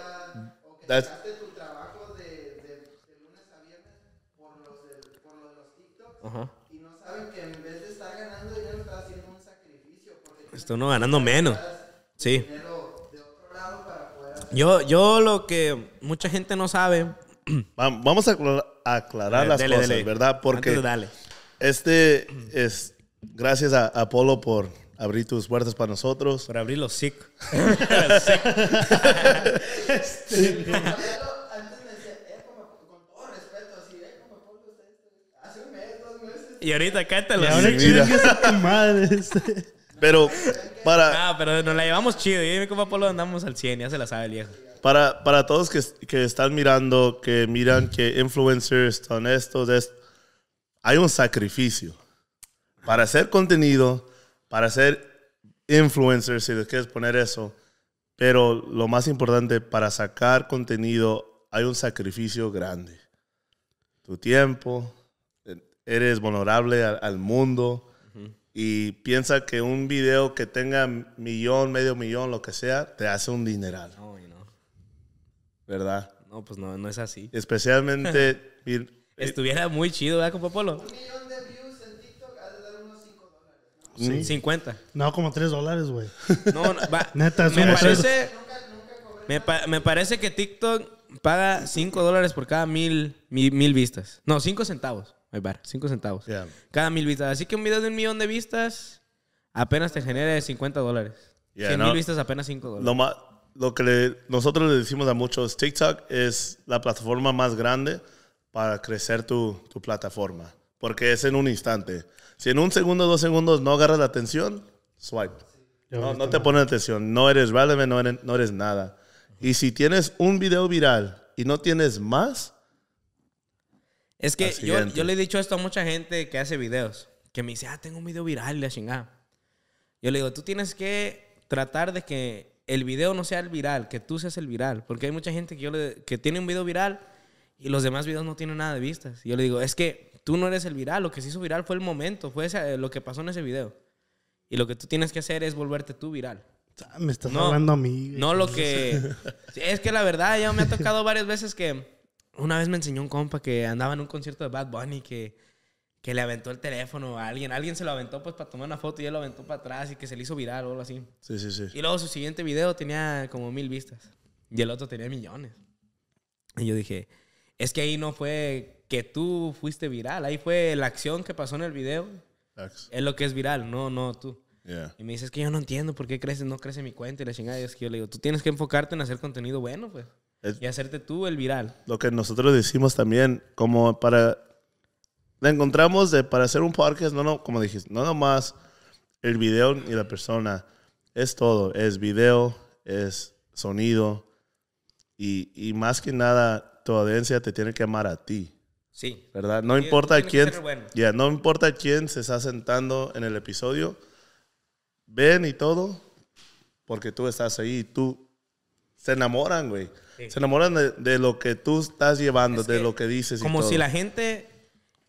that's tu trabajo de lunes a viernes por los TikToks. Y no saben que en vez de estar ganando dinero estás haciendo un sacrificio porque estás ganando menos. Sí. Dinero de otro lado para poder hacer Yo lo que mucha gente no sabe... Vamos a aclarar las cosas, ¿verdad? Porque es gracias a Polo por abrir tus puertas para nosotros. Por abrir los SIC. Y ahorita cántalo. Y ahora pero para... Ah, pero nos la llevamos chido. Y mi compa Polo andamos al 100, ya se la sabe el viejo. Para todos que están mirando, que miran que influencers son estos, hay un sacrificio. Para hacer contenido, para ser influencers, si les quieres poner eso. Pero lo más importante, para sacar contenido, hay un sacrificio grande. Tu tiempo... Eres vulnerable al mundo. Uh-huh. Y piensa que un video que tenga millón, medio millón, lo que sea, te hace un dineral. No, you know. ¿Verdad? No, pues no es así. Especialmente... Estuviera muy chido, ¿verdad, compa Polo? 1 millón de views en TikTok ha de dar unos $5. ¿Sí? ¿50? No, como $3, güey. No, neta, es me parece que TikTok paga $5 por cada mil vistas. No, 5 centavos. 5 centavos. Yeah. Cada 1000 vistas. Así que un video de 1 millón de vistas apenas te genera $50. 100 mil vistas apenas $5. Lo que nosotros le decimos a muchos, TikTok es la plataforma más grande para crecer tu plataforma. Porque es en un instante. Si en 1 segundo, 2 segundos no agarras la atención, swipe. No te pones atención. No eres relevant, no eres nada. Y si tienes un video viral y no tienes más... Es que yo le he dicho esto a mucha gente que hace videos. Que me dice, tengo un video viral y la chingada. Yo le digo, tú tienes que tratar de que el video no sea el viral, que tú seas el viral. Porque hay mucha gente que tiene un video viral y los demás videos no tienen nada de vistas. Y yo le digo, es que tú no eres el viral. Lo que se hizo viral fue el momento, fue lo que pasó en ese video. Y lo que tú tienes que hacer es volverte tú viral. Me estás hablando a mí. No lo que... Es que la verdad, ya me ha tocado varias veces que... Una vez me enseñó un compa que andaba en un concierto de Bad Bunny que le aventó el teléfono a alguien. Alguien se lo aventó pues para tomar una foto y él lo aventó para atrás y que se le hizo viral o algo así. Sí, sí, sí. Y luego su siguiente video tenía como 1000 vistas y el otro tenía millones. Y yo dije, es que ahí no fue que tú fuiste viral. Ahí fue la acción que pasó en el video. Es lo que es viral, no tú. Yeah. Y me dice, es que yo no entiendo por qué no crece mi cuenta y la chingada. Y es que yo le digo, tú tienes que enfocarte en hacer contenido bueno, pues. Y hacerte tú el viral. Lo que nosotros decimos también, como para... La encontramos para hacer un podcast, como dijiste, no nomás el video ni la persona. Es todo. Es video, es sonido. Y más que nada, tu audiencia te tiene que amar a ti. Sí. ¿Verdad? No importa quién... Bueno. Yeah, no importa quién se está sentando en el episodio. Ven y todo, porque tú estás ahí. Tú... Se enamoran, güey. Sí. Se enamoran de lo que tú estás llevando, de lo que dices. Como y todo. Si la gente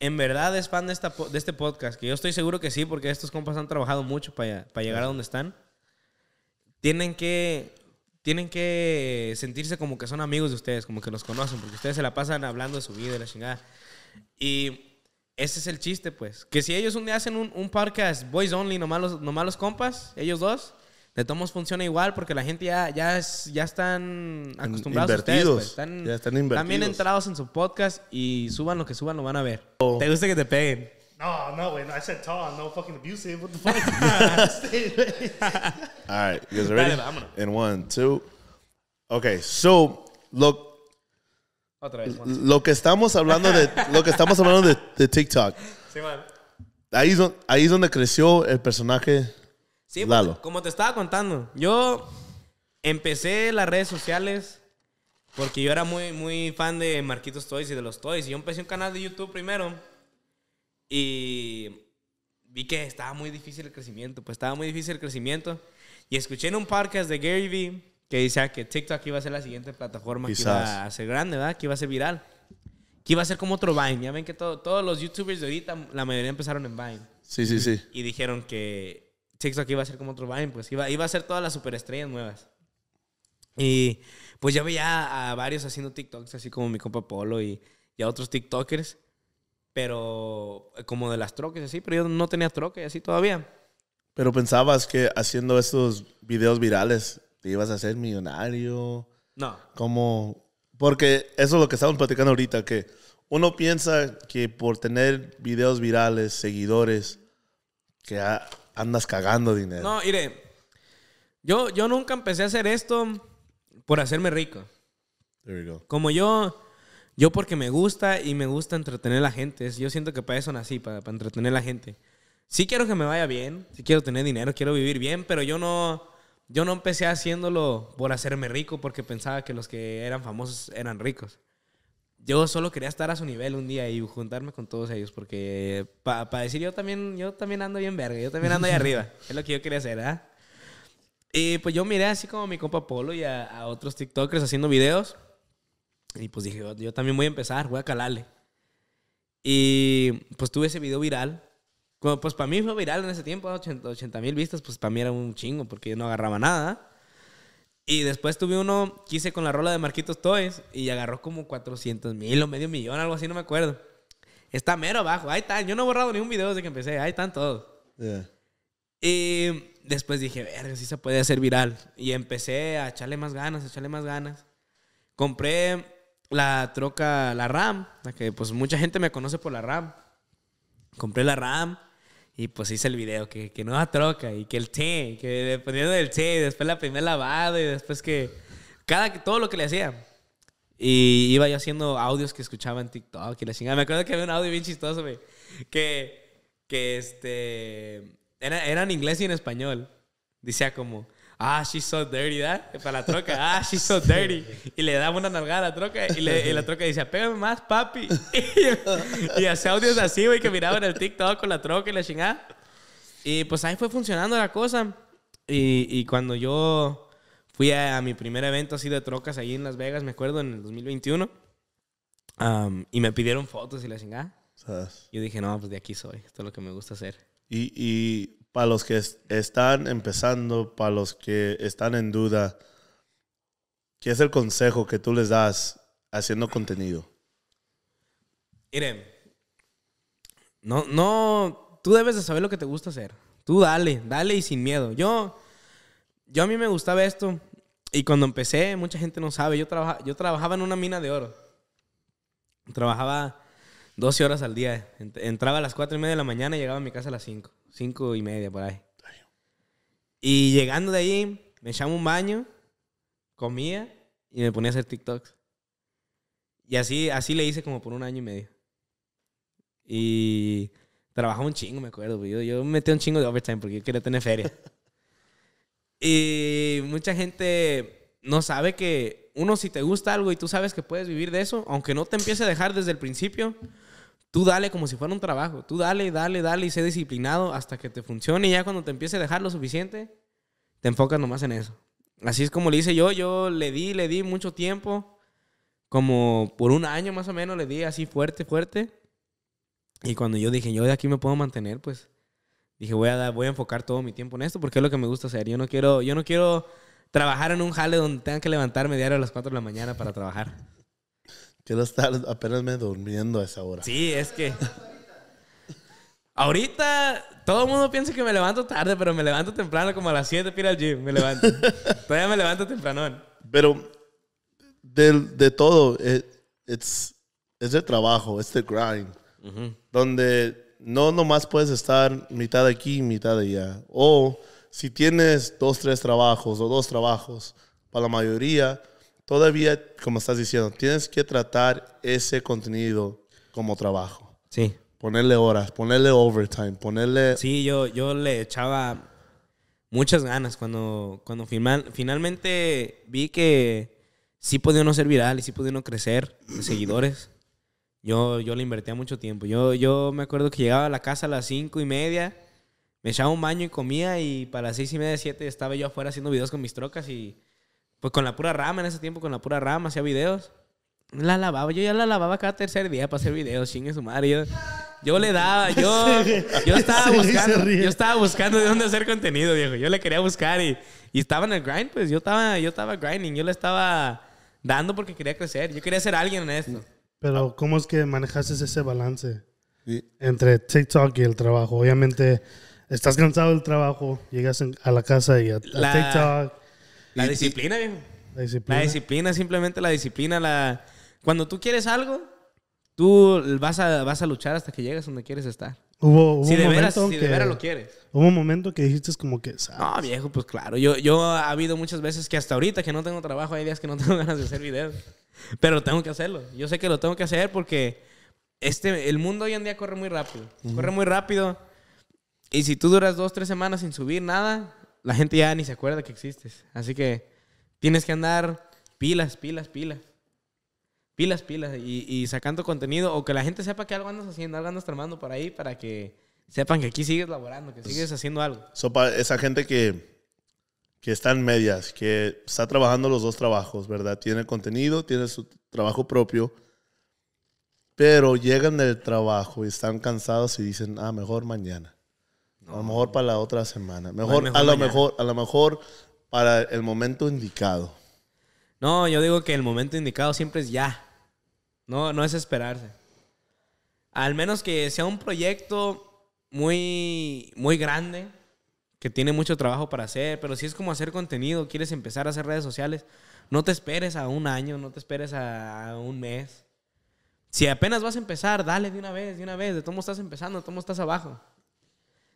en verdad es fan de este podcast, que yo estoy seguro que sí, porque estos compas han trabajado mucho para llegar a donde están. Tienen que sentirse como que son amigos de ustedes, como que los conocen, porque ustedes se la pasan hablando de su vida y la chingada. Y ese es el chiste, pues. Que si ellos un día hacen un podcast boys only, nomás los compas, ellos dos... De todos funciona igual porque la gente ya están acostumbrados invertidos, a ustedes. Pues. Están invertidos. También entrados en su podcast y suban lo que suban, lo van a ver. Oh. ¿Te gusta que te peguen? No, güey. No, I said tall, no fucking abusive. What the fuck? All right, you guys are ready? Dale, in 1, 2. Okay, so, lo que estamos hablando de TikTok. Sí, man. Ahí es donde creció el personaje... Sí, Lalo. Como te estaba contando, yo empecé las redes sociales porque yo era muy, muy fan de Marquitos Toys y de los Toys. Y yo empecé un canal de YouTube primero y vi que estaba muy difícil el crecimiento. Y escuché en un podcast de Gary Vee que decía que TikTok iba a ser la siguiente plataforma que iba a ser grande, ¿verdad? Que iba a ser viral. Que iba a ser como otro Vine. Ya ven que todos los YouTubers de ahorita, la mayoría empezaron en Vine. Sí, sí, sí. Y dijeron que... TikTok iba a ser como otro Vine, pues iba a ser todas las superestrellas nuevas. Y pues yo veía a varios haciendo TikToks, así como mi compa Polo y a otros TikTokers, pero como de las troques, así, pero yo no tenía troque, así todavía. Pero pensabas que haciendo estos videos virales te ibas a hacer millonario. No. Como, porque eso es lo que estamos platicando ahorita, que uno piensa que por tener videos virales, seguidores, que andas cagando dinero. No, mire, yo nunca empecé a hacer esto por hacerme rico. There you go. Como yo porque me gusta y me gusta entretener a la gente. Yo siento que para eso nací, para entretener a la gente. Sí quiero que me vaya bien, sí quiero tener dinero, quiero vivir bien, pero yo no empecé haciéndolo por hacerme rico porque pensaba que los que eran famosos eran ricos. Yo solo quería estar a su nivel un día y juntarme con todos ellos porque para decir yo también ando bien verga, yo también ando ahí arriba. Es lo que yo quería hacer, ¿ah? Y pues yo miré así como a mi compa Polo y a otros TikTokers haciendo videos. Y pues dije, yo también voy a empezar, voy a calarle. Y pues tuve ese video viral. Como, pues para mí fue viral en ese tiempo, 80,000 vistas, pues para mí era un chingo porque yo no agarraba nada. Y después tuve uno que hice con la rola de Marquitos Toys y agarró como 400,000 o medio millón, algo así, no me acuerdo. Está mero abajo, ahí están. Yo no he borrado ningún video desde que empecé, ahí están todos. Yeah. Y después dije, verga, sí se puede hacer viral. Y empecé a echarle más ganas, Compré la troca, la RAM, la que pues mucha gente me conoce por la RAM. Compré la RAM y pues hice el video que nueva troca y que el té, que dependiendo del té, después la primera lavada y después que todo lo que le hacía. Y iba yo haciendo audios que escuchaba en TikTok y la chingada. Me acuerdo que había un audio bien chistoso, güey, era en inglés y en español. Decía como, ah, she's so dirty, ¿verdad? Para la troca, ah, she's so dirty. Y le daba una nalgada a la troca y la troca decía, pégame más, papi. Y hacía audios así, güey, que miraban el TikTok con la troca y la chingada. Y pues ahí fue funcionando la cosa. Y cuando yo fui a mi primer evento así de trocas ahí en Las Vegas, me acuerdo, en el 2021, y me pidieron fotos y la chingada. Yo dije, no, pues de aquí soy. Esto es lo que me gusta hacer. Y para los que están empezando, para los que están en duda, ¿qué es el consejo que tú les das haciendo contenido? Miren, no, tú debes de saber lo que te gusta hacer. Tú dale y sin miedo. Yo a mí me gustaba esto y cuando empecé, mucha gente no sabe, yo trabajaba en una mina de oro. Trabajaba 12 horas al día. Entraba a las 4:30 de la mañana y llegaba a mi casa a las 5:30 por ahí. Y llegando de ahí, me echaba un baño, comía y me ponía a hacer TikToks. Y así le hice como por un año y medio. Y trabajaba un chingo, me acuerdo. Yo metía un chingo de overtime porque yo quería tener feria. Y mucha gente no sabe que uno, si te gusta algo y tú sabes que puedes vivir de eso, aunque no te empiece a dejar desde el principio, tú dale como si fuera un trabajo. Tú dale y sé disciplinado hasta que te funcione. Y ya cuando te empiece a dejar lo suficiente, te enfocas nomás en eso. Así es como le hice yo. Yo le di mucho tiempo. Como por un año más o menos le di así fuerte. Y cuando yo dije, yo de aquí me puedo mantener, pues dije, voy a enfocar todo mi tiempo en esto porque es lo que me gusta hacer. Yo no quiero trabajar en un jale donde tengan que levantarme diario a las 4 de la mañana para trabajar. Quiero estar apenas me durmiendo a esa hora. Sí, es que ahorita todo el mundo piensa que me levanto tarde, pero me levanto temprano, como a las 7 para ir al gym. Me levanto. Todavía me levanto temprano. Pero de todo, es de trabajo, es de grind. Uh-huh. Donde no nomás puedes estar mitad aquí, mitad allá. O si tienes 2 o 3 trabajos, para la mayoría... Todavía, como estás diciendo, tienes que tratar ese contenido como trabajo. Sí. Ponerle horas, ponerle overtime, ponerle... Sí, yo le echaba muchas ganas cuando finalmente vi que sí podía uno ser viral y sí podía uno crecer de seguidores. Yo le invertía mucho tiempo. Yo me acuerdo que llegaba a la casa a las 5:30, me echaba un baño y comía y para las 6:30, 7 estaba yo afuera haciendo videos con mis trocas y... Pues con la pura rama, en ese tiempo con la pura rama hacía videos. La lavaba, yo ya la lavaba cada tercer día para hacer videos, chingue su madre. Yo le daba, yo estaba buscando de dónde hacer contenido, viejo. Yo le quería buscar y estaba en el grind, pues yo estaba grinding, yo le estaba dando porque quería crecer, yo quería ser alguien en esto. Pero ¿cómo es que manejaste ese balance entre TikTok y el trabajo? Obviamente estás cansado del trabajo, llegas a la casa y a TikTok. La disciplina, viejo. La disciplina. La disciplina, simplemente la disciplina. Cuando tú quieres algo, tú vas a luchar hasta que llegas donde quieres estar. Si de veras lo quieres. Hubo un momento que dijiste como que... ¿sabes? No, viejo, pues claro. Yo ha habido muchas veces que hasta ahorita que no tengo trabajo, hay días que no tengo ganas de hacer videos. Pero tengo que hacerlo. Yo sé que lo tengo que hacer porque el mundo hoy en día corre muy rápido. Uh-huh. Corre muy rápido. Y si tú duras 2 o 3 semanas sin subir nada, la gente ya ni se acuerda que existes. Así que tienes que andar pilas y sacando contenido, o que la gente sepa que algo andas haciendo, algo andas tramando por ahí, para que sepan que aquí sigues laborando, que sigues haciendo algo. So, para esa gente que está en medias, que está trabajando los dos trabajos, ¿verdad? Tiene contenido, tiene su trabajo propio, pero llegan del trabajo y están cansados y dicen, ah, mejor mañana. No, a lo mejor para la otra semana. A lo mejor para el momento indicado. No, yo digo que el momento indicado siempre es ya. No es esperarse. Al menos que sea un proyecto muy, muy grande, que tiene mucho trabajo para hacer. Pero si es como hacer contenido, quieres empezar a hacer redes sociales, no te esperes a un año, no te esperes a un mes. Si apenas vas a empezar, dale de una vez. De todo estás empezando, de todo estás abajo.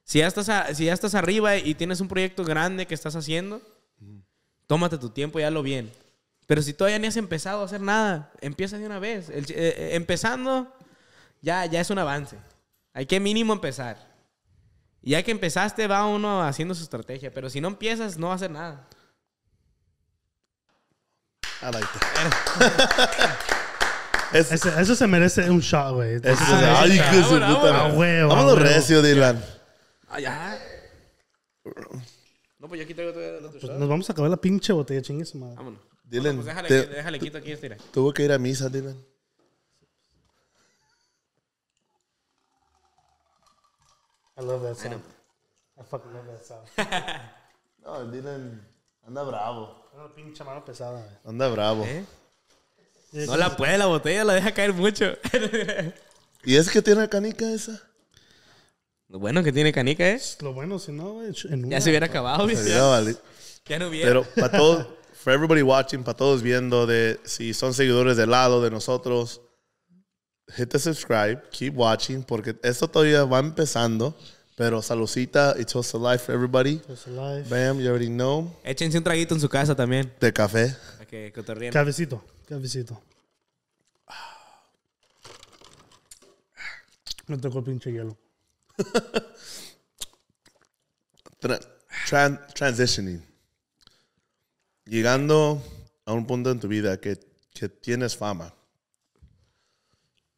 Si ya estás arriba y tienes un proyecto grande que estás haciendo, tómate tu tiempo y hazlo bien. Pero si todavía ni has empezado a hacer nada, empieza de una vez. Empezando ya es un avance. Hay que mínimo empezar. Y ya que empezaste, va uno haciendo su estrategia. Pero si no empiezas, no va a hacer nada. I like that. Eso se merece un shot, güey. Ay, que su puta. Vámonos recio, Dylan. Allá. No, pues yo aquí traigo todavía el otro shot. Nos vamos a acabar la pinche botella, chingue su madre. Vámonos. Dylan, pues déjale quito aquí, estira. Tuvo que ir a misa, Dylan. I love that song. I fucking love that song. No, Dylan anda bravo. Una pinche mano pesada. Anda bravo. ¿Eh? No la puede la botella, la deja caer mucho. ¿Y es que tiene canica esa? Lo bueno que tiene canica es... Lo bueno, si no, ya se hubiera acabado. Ya no hubiera. Pero para todos... For everybody watching, para todos viendo, si son seguidores del lado de nosotros, hit the subscribe, keep watching, porque esto todavía va empezando. Pero saludcita, it's Toast To Life for everybody. Toast To Life. Bam, you already know. Échense un traguito en su casa también. De café. Okay, cotorriendo. Cafecito. Me tocó el pinche hielo. Transitioning. Llegando a un punto en tu vida que tienes fama,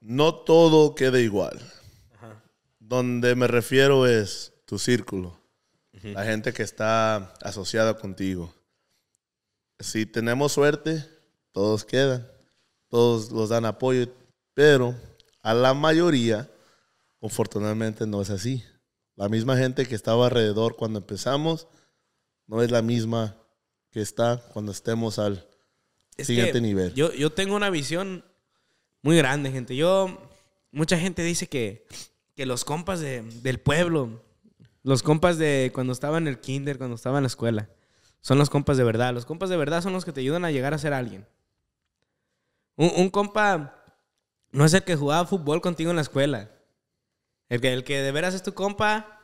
no todo queda igual. Ajá. Donde me refiero es tu círculo, uh-huh, la gente que está asociada contigo. Si tenemos suerte, todos quedan, todos los dan apoyo, pero a la mayoría, afortunadamente, no es así. La misma gente que estaba alrededor cuando empezamos no es la misma que está cuando estemos al siguiente nivel. Yo tengo una visión muy grande, gente. Mucha gente dice que los compas del pueblo, los compas de cuando estaba en el kinder, cuando estaba en la escuela, son los compas de verdad. Los compas de verdad son los que te ayudan a llegar a ser alguien. Un compa no es el que jugaba fútbol contigo en la escuela. El que de veras es tu compa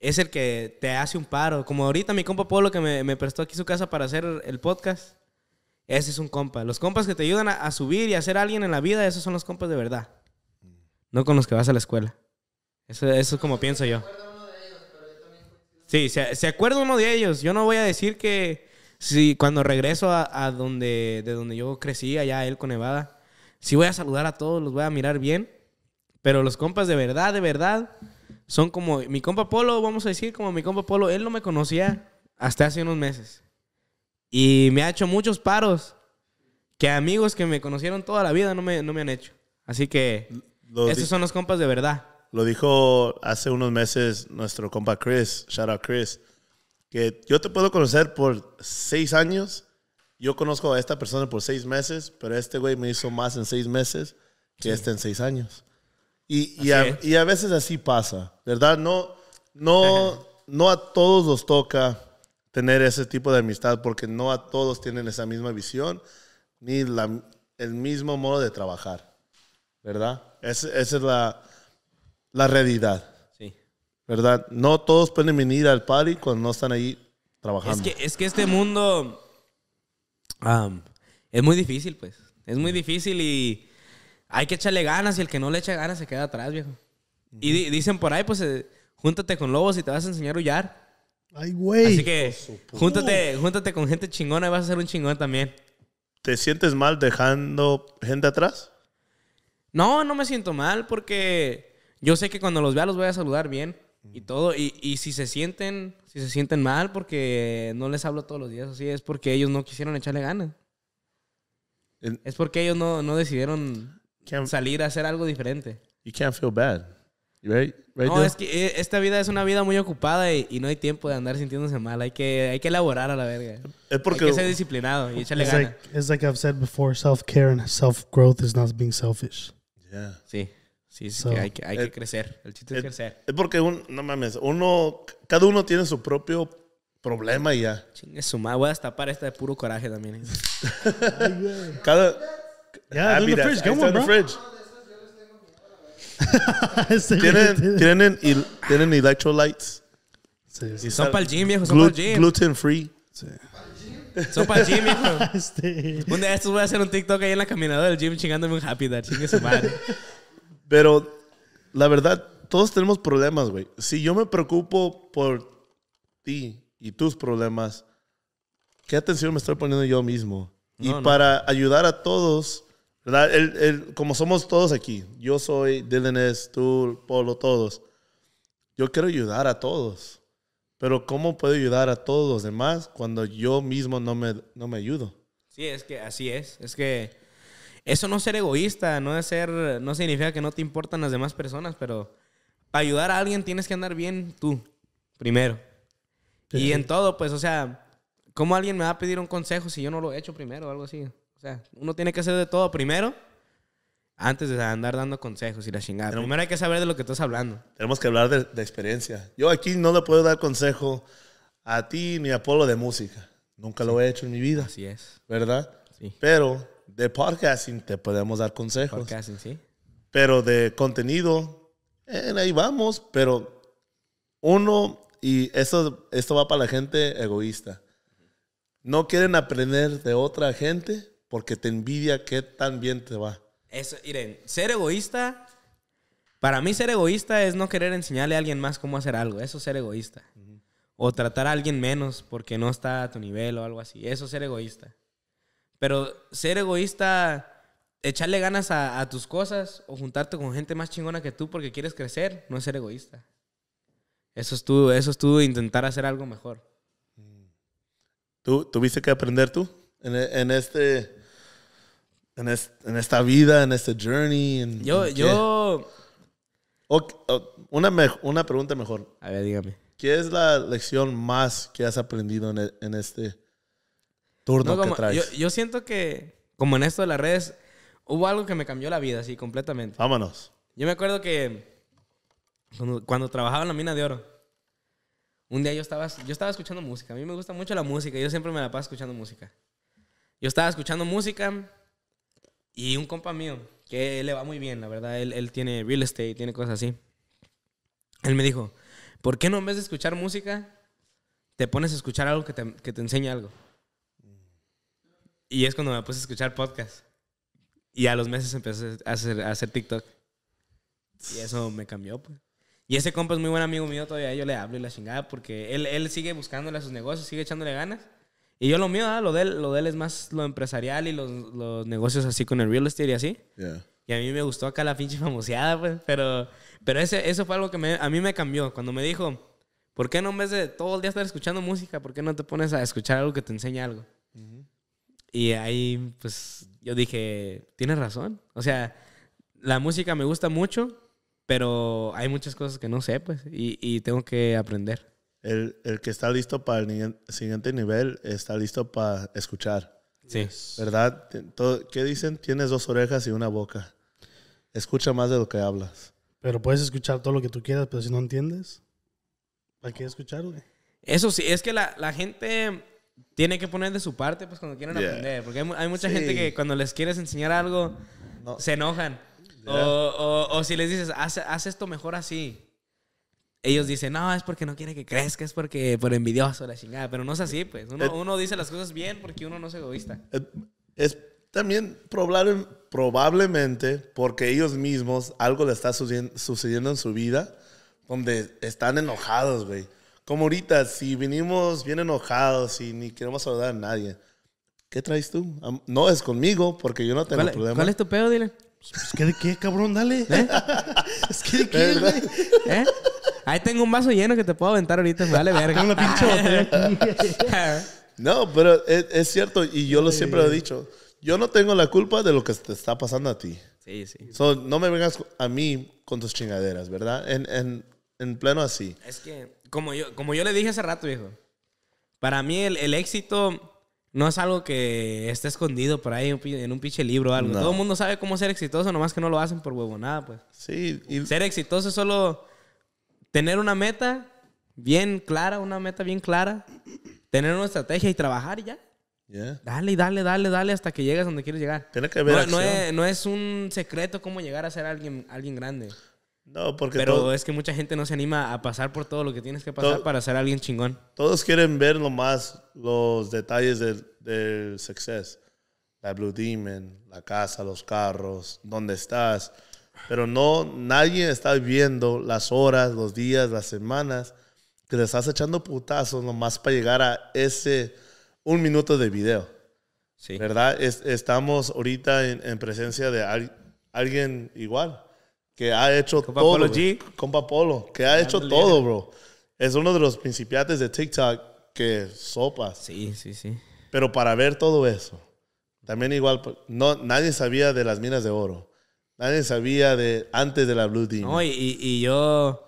es el que te hace un paro. Como ahorita mi compa Polo, que me prestó aquí su casa para hacer el podcast. Ese es un compa. Los compas que te ayudan a subir y a ser alguien en la vida, esos son los compas de verdad. No con los que vas a la escuela. Eso es como pienso yo. Sí, se acuerda uno de ellos. Yo no voy a decir que si cuando regreso de donde yo crecí, allá a Elko, Nevada, sí voy a saludar a todos, los voy a mirar bien. Pero los compas de verdad... Son como mi compa Polo, vamos a decir, como mi compa Polo. Él no me conocía hasta hace unos meses. Y me ha hecho muchos paros que amigos que me conocieron toda la vida no me han hecho. Así que esos son los compas de verdad. Lo dijo hace unos meses nuestro compa Chris, shout out Chris, que yo te puedo conocer por 6 años. Yo conozco a esta persona por 6 meses, pero este güey me hizo más en 6 meses que sí, en 6 años. Y a veces así pasa, ¿verdad? No a todos nos toca tener ese tipo de amistad, porque no a todos tienen esa misma visión ni el mismo modo de trabajar, ¿verdad? Esa es la realidad. Sí. ¿Verdad? No todos pueden venir al party cuando no están ahí trabajando. Es que este mundo es muy difícil, pues. Es muy difícil y hay que echarle ganas, y el que no le echa ganas se queda atrás, viejo. Y dicen por ahí, pues, júntate con lobos y te vas a enseñar a huyar. Ay, güey. Así que júntate con gente chingona y vas a ser un chingón también. ¿Te sientes mal dejando gente atrás? No, no me siento mal porque yo sé que cuando los vea los voy a saludar bien y todo. Y si se sienten mal porque no les hablo todos los días, así es porque ellos no quisieron echarle ganas. Es porque ellos no decidieron salir a hacer algo diferente. You can't feel bad. Right no, there? Es que esta vida es una vida muy ocupada y no hay tiempo de andar sintiéndose mal. Hay que elaborar a la verga. Es porque hay que ser disciplinado y echarle ganas. It's like I've said before, self-care and self-growth is not being selfish. Yeah. Sí, so, que hay que crecer. El chiste es crecer. Es porque cada uno tiene su propio problema y ya. Chingue su madre, voy a destapar esta de puro coraje también. Fridge. ¿Tienen electrolytes? Sí, sí. Son para el gym, viejo. Son para el gym. Gluten free. Sí. Son para el gym, viejo. Un día de estos voy a hacer un TikTok ahí en la caminadora del gym chingándome un happy dad. Chingue su madre. Pero la verdad, todos tenemos problemas, güey. Si yo me preocupo por ti y tus problemas, ¿qué atención me estoy poniendo yo mismo? Para ayudar a todos, ¿verdad? Como somos todos aquí, yo soy, Dylan es, tú, Polo, todos. Yo quiero ayudar a todos, pero ¿cómo puedo ayudar a todos los demás cuando yo mismo no me ayudo? Sí, es que así es. Es que eso no es ser egoísta, no significa que no te importan las demás personas, pero para ayudar a alguien tienes que andar bien tú, primero. Sí. Y en todo, pues, o sea, ¿cómo alguien me va a pedir un consejo si yo no lo he hecho primero o algo así? O sea, uno tiene que hacer de todo primero antes de andar dando consejos y la chingada. Primero hay que saber de lo que estás hablando. Tenemos que hablar de experiencia. Yo aquí no le puedo dar consejo a ti ni a Polo de música. Nunca lo he hecho en mi vida. Así es. ¿Verdad? Sí. Pero de podcasting te podemos dar consejos. Podcasting, sí. Pero de contenido, ahí vamos. Pero y esto va para la gente egoísta. No quieren aprender de otra gente porque te envidia qué tan bien te va. Eso, miren, ser egoísta, para mí ser egoísta es no querer enseñarle a alguien más cómo hacer algo. Eso es ser egoísta. O tratar a alguien menos porque no está a tu nivel o algo así. Eso es ser egoísta. Pero ser egoísta, echarle ganas a tus cosas o juntarte con gente más chingona que tú porque quieres crecer, no es ser egoísta. Eso es tú intentar hacer algo mejor. ¿Tú tuviste que aprender tú en esta vida, en este journey? Una pregunta mejor. A ver, dígame. ¿Qué es la lección más que has aprendido en este turno que traes? Yo siento que, como en esto de las redes, hubo algo que me cambió la vida, así, completamente. Vámonos. Yo me acuerdo que cuando trabajaba en la mina de oro, un día yo estaba escuchando música. A mí me gusta mucho la música. Yo siempre me la paso escuchando música. Yo estaba escuchando música y un compa mío, que le va muy bien, la verdad, él tiene real estate, tiene cosas así. Él me dijo, ¿por qué no en vez de escuchar música, te pones a escuchar algo que te enseñe algo? Y es cuando me puse a escuchar podcast. Y a los meses empecé a hacer TikTok. Y eso me cambió, pues. Y ese compa es muy buen amigo mío todavía. Yo le hablo y la chingada porque él sigue buscándole a sus negocios, sigue echándole ganas. Y yo lo mío, lo de él es más lo empresarial y los negocios así con el real estate y así. Yeah. Y a mí me gustó acá la pinche famoseada, pues. Pero eso fue algo que a mí me cambió. Cuando me dijo, ¿por qué no en vez de todo el día estar escuchando música, por qué no te pones a escuchar algo que te enseñe algo? Y ahí, pues, yo dije, tienes razón. O sea, la música me gusta mucho. Pero hay muchas cosas que no sé, pues, y tengo que aprender. El que está listo para el siguiente nivel está listo para escuchar. Sí. ¿Verdad? ¿Qué dicen? Tienes dos orejas y una boca. Escucha más de lo que hablas. Pero puedes escuchar todo lo que tú quieras, pero si no entiendes, ¿para qué escuchar, güey? Eso sí, es que la gente tiene que poner de su parte pues cuando quieren aprender. Porque hay mucha gente que cuando les quieres enseñar algo, se enojan. O si les dices, haz esto mejor así. Ellos dicen, no, es porque no quiere que crezca, es porque por envidioso, la chingada. Pero no es así, pues. Uno dice las cosas bien porque uno no es egoísta. Es también probablemente porque ellos mismos algo les está sucediendo en su vida donde están enojados, güey. Como ahorita, si vinimos bien enojados y ni queremos saludar a nadie, ¿qué traes tú? No es conmigo porque yo no tengo problema. ¿Cuál es tu pedo? Dile. Pues, ¿qué de qué, cabrón? Dale. ¿Eh? Es que de qué, güey. ¿Eh? Ahí tengo un vaso lleno que te puedo aventar ahorita. Vale, verga. Una pinche botella. No, pero es cierto. Y yo siempre lo he dicho. Yo no tengo la culpa de lo que te está pasando a ti. Sí, sí. So, no me vengas a mí con tus chingaderas, ¿verdad? En pleno así. Es que, como yo le dije hace rato, viejo. Para mí el éxito no es algo que esté escondido por ahí en un pinche libro o algo. No. Todo el mundo sabe cómo ser exitoso, nomás que no lo hacen por huevonada, pues. Sí. Ser exitoso es solo tener una meta bien clara, tener una estrategia y trabajar ya. Yeah. Dale hasta que llegues donde quieres llegar. Tiene que haber acción. No es un secreto cómo llegar a ser alguien grande. No, porque pero es que mucha gente no se anima a pasar por todo lo que tienes que pasar para ser alguien chingón. Todos quieren ver nomás los detalles del success. La Blue Demon, la casa, los carros, dónde estás. Pero nadie está viendo las horas, los días, las semanas que le estás echando putazos nomás para llegar a ese 1 minuto de video. Sí. ¿Verdad? Estamos ahorita en presencia de alguien igual que ha hecho Compa todo. Polo G. Compa Polo, que ha hecho todo, bro. Es uno de los principiantes de TikTok que sopa. Sí, sí, sí. Pero para ver todo eso, también igual, nadie sabía de las minas de oro. Nadie sabía antes de la Blue Demon. No, y yo...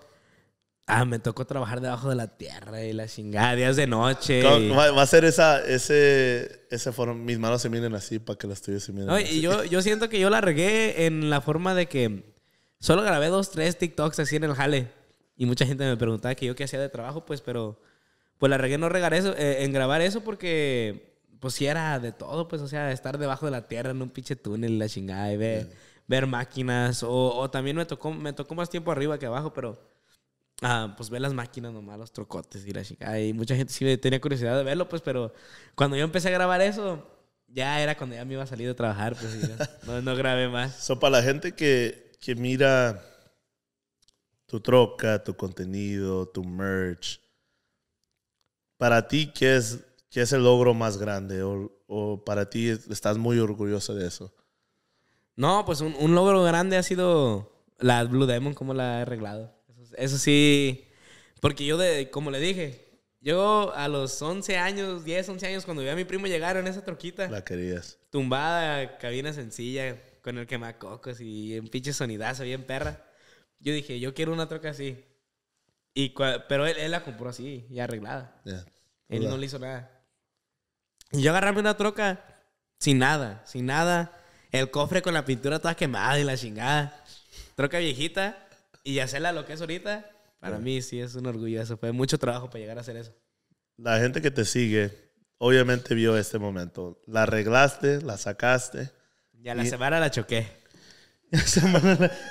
me tocó trabajar debajo de la tierra y las chingadas de noche. Va a ser ese forma. Mis manos se miren así para que las tuyas se miren así. Y yo siento que yo la regué en la forma de que solo grabé 2, 3 TikToks así en el jale. Y mucha gente me preguntaba que yo qué hacía de trabajo, pues, pero... Pues la regué en grabar eso porque... Pues sí era de todo, pues, o sea, estar debajo de la tierra en un pinche túnel, la chingada, y ver máquinas, o también me tocó más tiempo arriba que abajo, pero pues ver las máquinas nomás, los trocotes y la chica. Y mucha gente sí tenía curiosidad de verlo, pues, pero cuando yo empecé a grabar eso, ya era cuando ya me iba a salir de trabajar, pues, y no grabé más. So, para la gente que mira tu troca, tu contenido, tu merch, para ti, ¿qué es el logro más grande? ¿O para ti estás muy orgulloso de eso? No, pues un logro grande ha sido la Blue Demon, como la he arreglado. Eso sí, porque yo, como le dije, yo a los 11 años, 10, 11 años, cuando vi a mi primo llegar en esa troquita. La querías. Tumbada, cabina sencilla, con el quemacocos y un pinche sonidazo bien perra. Yo dije, yo quiero una troca así. Pero él la compró así y arreglada. Yeah. Él no le hizo nada. Y yo agarrarme una troca sin nada. El cofre con la pintura toda quemada y la chingada. Troca viejita. Y hacerla lo que es ahorita. Para mí sí es un orgullo. Eso fue mucho trabajo para llegar a hacer eso. La gente que te sigue obviamente vio este momento. La arreglaste, la sacaste. Y a la semana la choqué.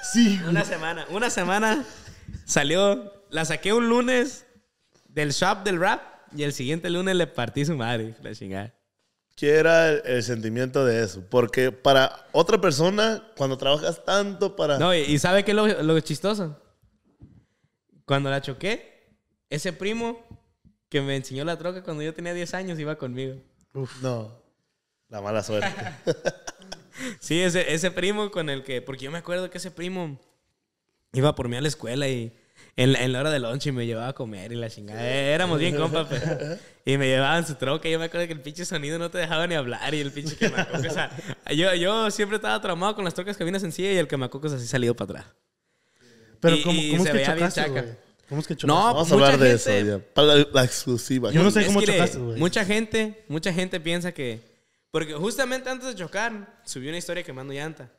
Sí. Una semana salió. La saqué un lunes del shop del rap. Y el siguiente lunes le partí su madre. La chingada. ¿Qué era el sentimiento de eso? Porque para otra persona, cuando trabajas tanto para... No, y ¿sabe qué es lo chistoso? Cuando la choqué, ese primo que me enseñó la troca cuando yo tenía 10 años iba conmigo. Uf, no. La mala suerte. Sí, ese primo con el que... Porque yo me acuerdo que ese primo iba por mí a la escuela y... En la hora del lunch y me llevaba a comer y la chingada. Éramos bien compas, pues. Y me llevaban su troca. Yo me acuerdo que el pinche sonido no te dejaba ni hablar y el pinche quemacocos. O sea, yo siempre estaba traumado con las trocas cabinas sencillas y el quemacocos así salido para atrás. Pero ¿cómo es que chocaste, güey? ¿Cómo es que chocaste? No, vamos a hablar de eso ya. Para la exclusiva. Yo no sé cómo chocaste, güey. Mucha gente piensa que... Porque justamente antes de chocar, subí una historia quemando llanta.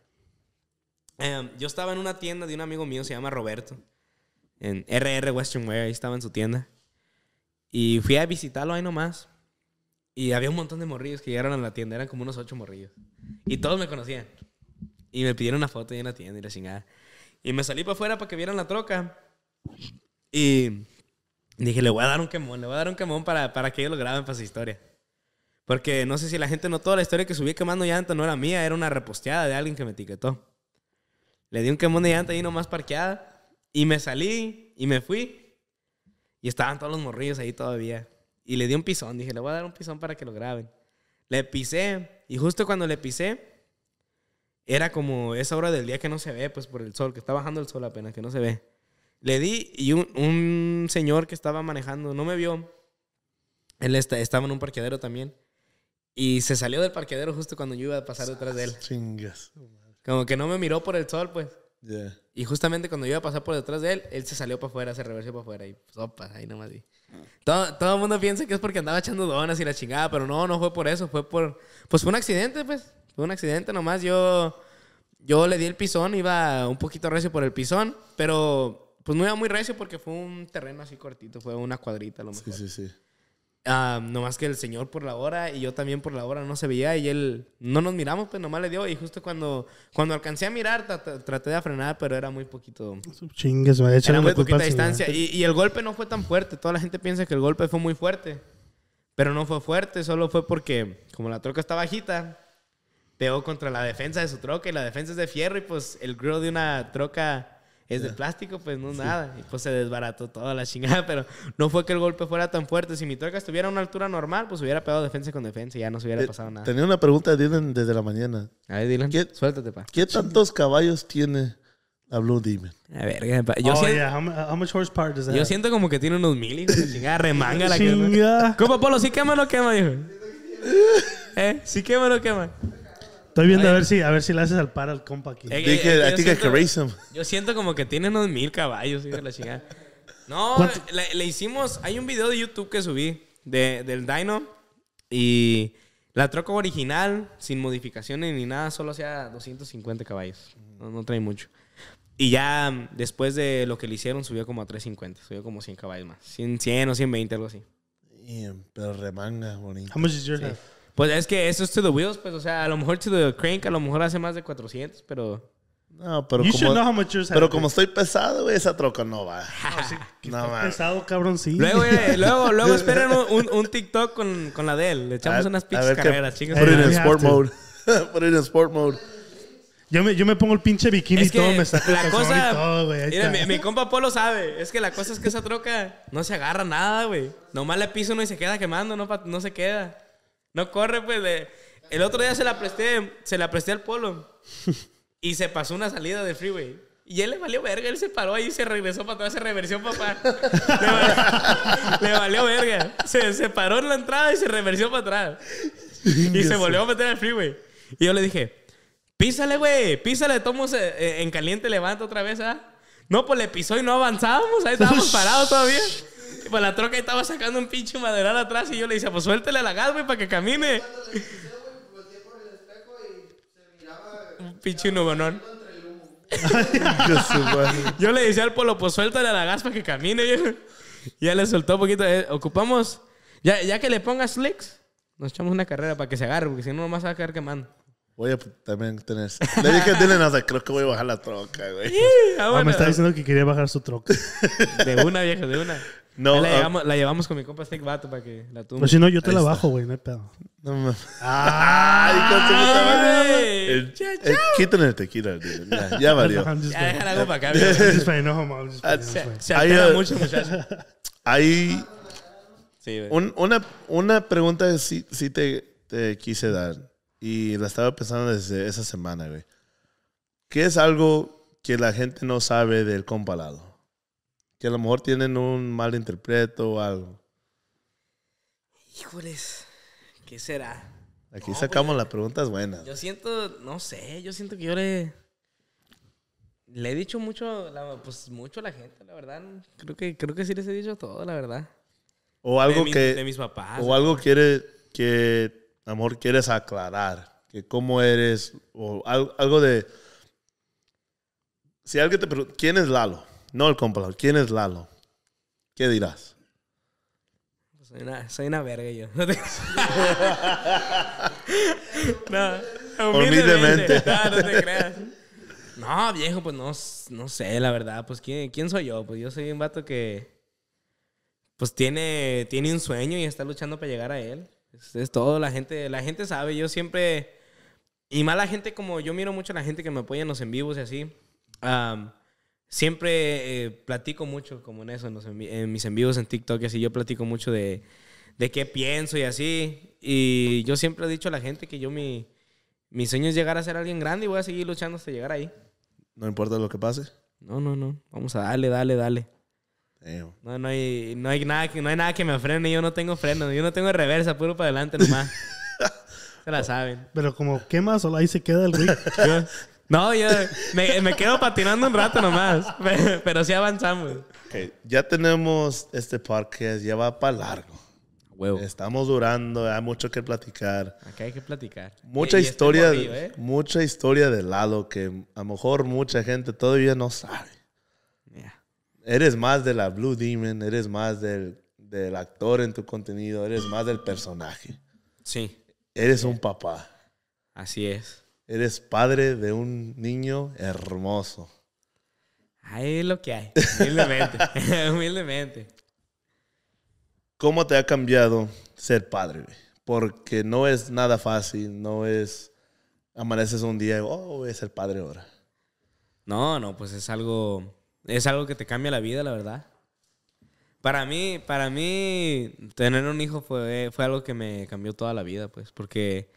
Yo estaba en una tienda de un amigo mío, se llama Roberto. En RR Western Wear, ahí estaba en su tienda. Y fui a visitarlo ahí nomás. Y había un montón de morrillos que llegaron a la tienda. Eran como unos 8 morrillos. Y todos me conocían. Y me pidieron una foto ahí en la tienda y la chingada. Y me salí para afuera para que vieran la troca. Y dije, le voy a dar un quemón. Le voy a dar un quemón para que ellos lo graben para su historia. Porque no sé si la gente notó, la historia que subí quemando llanta no era mía, era una reposteada de alguien que me etiquetó. Le di un quemón de llanta ahí nomás parqueada. Y me salí y me fui. Y estaban todos los morrillos ahí todavía. Y le di un pisón. Dije, le voy a dar un pisón para que lo graben. Le pisé. Y justo cuando le pisé, era como esa hora del día que no se ve, pues por el sol, que está bajando el sol apenas, que no se ve. Le di y un señor que estaba manejando no me vio. Él estaba en un parqueadero también. Y se salió del parqueadero justo cuando yo iba a pasar detrás de él. Chingas. Como que no me miró por el sol, pues. Yeah. Y justamente cuando yo iba a pasar por detrás de él, él se salió para afuera, se reversió para afuera. Y sopas, ahí nomás vi. Todo el mundo piensa que es porque andaba echando donas y la chingada. Pero no fue por eso. Fue por... Pues fue un accidente, pues. Fue un accidente nomás. Yo le di el pisón. Iba un poquito recio por el pisón. Pero pues no iba muy recio porque fue un terreno así cortito. Fue una cuadrita a lo mejor. Sí. Nomás que el señor por la hora y yo también por la hora no se veía y él no nos miramos, pues nomás le dio. Y justo cuando alcancé a mirar traté de frenar, pero era muy poquito. Chingues, me era muy poquita distancia y el golpe no fue tan fuerte. Toda la gente piensa que el golpe fue muy fuerte, pero no fue fuerte, solo fue porque como la troca está bajita, pegó contra la defensa de su troca y la defensa es de fierro y pues el grill de una troca... Es de plástico, pues no nada. Y pues se desbarató toda la chingada. Pero no fue que el golpe fuera tan fuerte. Si mi troca estuviera a una altura normal, pues hubiera pegado defensa con defensa y ya no se hubiera pasado nada. Tenía una pregunta de Dylan desde la mañana. A ver, Dylan, suéltate, pa. ¿Qué tantos caballos tiene la Blue Demon? A ver, pa. Yo siento, how much horsepower does that have? Yo siento como que tiene unos 1000, hijo de chingada. Remanga la que... Compa Polo, ¿sí quema o no quema, hijo? ¿Sí quema o no quema? Estoy viendo a ver si le haces al par al compa aquí. Yo siento como que tiene unos 1000 caballos, hijo de la chingada. No, le hicimos... Hay un video de YouTube que subí del Dino y la troca original, sin modificaciones ni nada, solo hacía 250 caballos. No trae mucho. Y ya después de lo que le hicieron subió como a 350. Subió como 100 caballos más. 100 o 120, algo así. Damn, pero remanga bonito. How much is your life? Pues es que eso es to the wheels, pues, o sea, a lo mejor to the crank, a lo mejor hace más de 400, pero... No, pero como estoy pesado, güey, esa troca no va. No, pesado, cabrón, sí. Luego esperen un TikTok con la de él. Le echamos unas pinches carreras, chicas. Put it in sport mode. Put it in sport mode. Yo me pongo el pinche bikini y todo, me saco la cosa, y todo, güey. Mira, mi compa Polo sabe. Es que la cosa es que esa troca no se agarra nada, güey. Nomás le piso uno y se queda quemando, no se queda. No corre, pues. El otro día se la presté al Polo. Y se pasó una salida de freeway. Y él le valió verga. Él se paró ahí y se regresó para atrás. Se reversió, papá. Le valió verga. Se paró en la entrada y se reversió para atrás. Y se volvió a meter al freeway. Y yo le dije, písale, güey. Písale, tomos en caliente, levanta otra vez, ¿ah? No, pues le pisó y no avanzábamos. Ahí estábamos parados todavía. Pues la troca estaba sacando un pinche maderal atrás y yo le decía, pues suéltele la gas, güey, para que camine. Volteé por el espejo y se miraba un pinche nubanón. Yo le decía al Polo, pues suéltale la gas para que camine. Ya le soltó un poquito. Ocupamos, ya que le pongas slicks, nos echamos una carrera para que se agarre, porque si no, nomás se va a quedar quemando. Voy a también tener... Le dije a Dylan, o sea, creo que voy a bajar la troca, güey. Bueno. Me está diciendo que quería bajar su troca. De una, vieja, de una. No, la llevamos con mi compa Snake Vato para que la tumbe. Pero si no, yo te la bajo, güey, no hay pedo. No mames. Quítale el tequila, dude. Ya valió. Ya déjala algo para acá. Se altera mucho, muchachos. Hay una pregunta que sí te quise dar y la estaba pensando desde esa semana, güey. ¿Qué es algo que la gente no sabe del compa Lalo? Que a lo mejor tienen un mal interpreto o algo. Híjoles, ¿qué será? Aquí sacamos las preguntas buenas. Yo siento, no sé, yo siento que yo le he dicho mucho a la gente, la verdad. Creo que sí les he dicho todo, la verdad. O algo de mis papás. O algo que a lo mejor quieres aclarar. Que cómo eres, o algo de... Si alguien te pregunta, ¿quién es Lalo? No el compa Lalo. ¿Quién es Lalo? ¿Qué dirás? Soy una verga yo. No, humildemente. No te creas. No, viejo, pues no sé, la verdad. Pues, ¿quién soy yo? Pues yo soy un vato que... pues tiene un sueño y está luchando para llegar a él. Es todo. La gente sabe. Yo siempre... y más la gente, como yo miro mucho a la gente que me apoya en los en vivos y así. Siempre platico mucho como en eso, en mis en vivos en TikTok y así. Yo platico mucho de qué pienso y así. Y yo siempre he dicho a la gente que yo mi sueño es llegar a ser alguien grande y voy a seguir luchando hasta llegar ahí. No importa lo que pase. No. Vamos a darle. Damn. No hay nada que me frene. Yo no tengo freno. Yo no tengo reversa. Puro para adelante nomás. Se la saben. Pero como quemas o ahí se queda el río. No, yo me quedo patinando un rato nomás. Pero sí avanzamos. Okay, ya tenemos este podcast. Ya va para largo. Huevo. Estamos durando, hay mucho que platicar. Acá hay que platicar. Mucha historia de Lalo que a lo mejor mucha gente todavía no sabe. Yeah. Eres más de la Blue Demon, eres más del actor en tu contenido, eres más del personaje. Sí. Eres un papá. Así es. Eres padre de un niño hermoso. Ahí es lo que hay. Humildemente. ¿Cómo te ha cambiado ser padre? Porque no es nada fácil, no es... amaneces un día y, oh, voy a ser padre ahora. No, pues es algo que te cambia la vida, la verdad. Para mí, tener un hijo fue algo que me cambió toda la vida, pues. Porque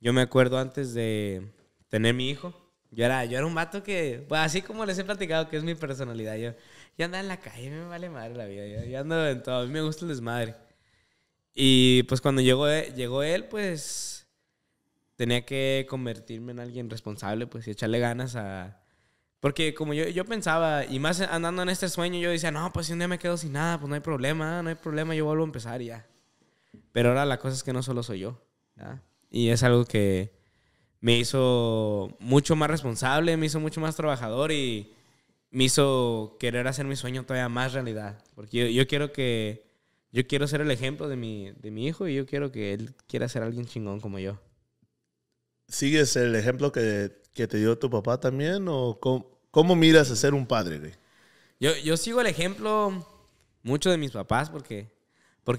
yo me acuerdo antes de tener mi hijo, yo era un vato que, pues, así como les he platicado, que es mi personalidad. Yo andaba en la calle, me vale madre la vida. Yo ando en todo, a mí me gusta el desmadre. Y pues cuando llegó él, pues tenía que convertirme en alguien responsable, pues, y echarle ganas a... porque como yo pensaba, y más andando en este sueño, yo decía, no, pues si un día me quedo sin nada, pues no hay problema, yo vuelvo a empezar y ya. Pero ahora la cosa es que no solo soy yo, ¿ya? Y es algo que me hizo mucho más responsable, me hizo mucho más trabajador y me hizo querer hacer mi sueño todavía más realidad. Porque yo quiero ser el ejemplo de mi hijo y yo quiero que él quiera ser alguien chingón como yo. ¿Sigues el ejemplo que te dio tu papá también? ¿O cómo miras a ser un padre, güey? Yo sigo el ejemplo mucho de mis papás porque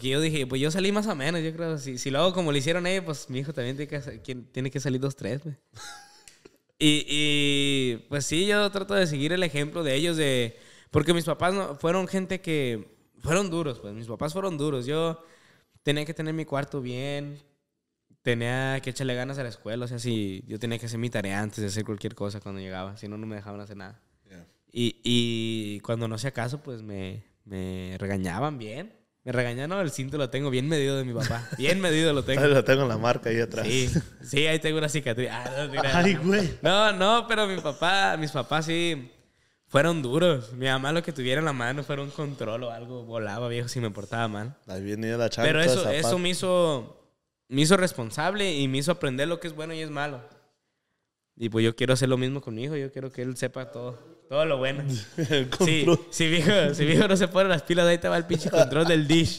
yo dije, pues yo salí más o menos. Yo creo, si lo hago como lo hicieron ellos, pues mi hijo también tiene que salir 2, 3, güey. Y pues sí, yo trato de seguir el ejemplo de ellos, porque mis papás fueron gente que fueron duros, pues mis papás fueron duros. Yo tenía que tener mi cuarto bien, tenía que echarle ganas a la escuela, o sea, sí, yo tenía que hacer mi tarea antes de hacer cualquier cosa cuando llegaba, si no, no me dejaban hacer nada. Yeah. Y cuando no hacía caso, pues me regañaban bien. Me regañaron, no, el cinto lo tengo bien medido de mi papá. Bien medido lo tengo. Lo tengo en la marca ahí atrás. Sí, ahí tengo una cicatriz. Ah, no, ay, güey. No, pero mis papás sí fueron duros. Mi mamá, lo que tuviera en la mano fuera un control o algo, volaba, viejo, si me portaba mal. Ahí viene la chanta. Pero eso me hizo responsable y me hizo aprender lo que es bueno y es malo. Y pues yo quiero hacer lo mismo con mi hijo. Yo quiero que él sepa todo. Todo lo bueno. El control. Si viejo no se pone las pilas, ahí te va el pinche control del dish.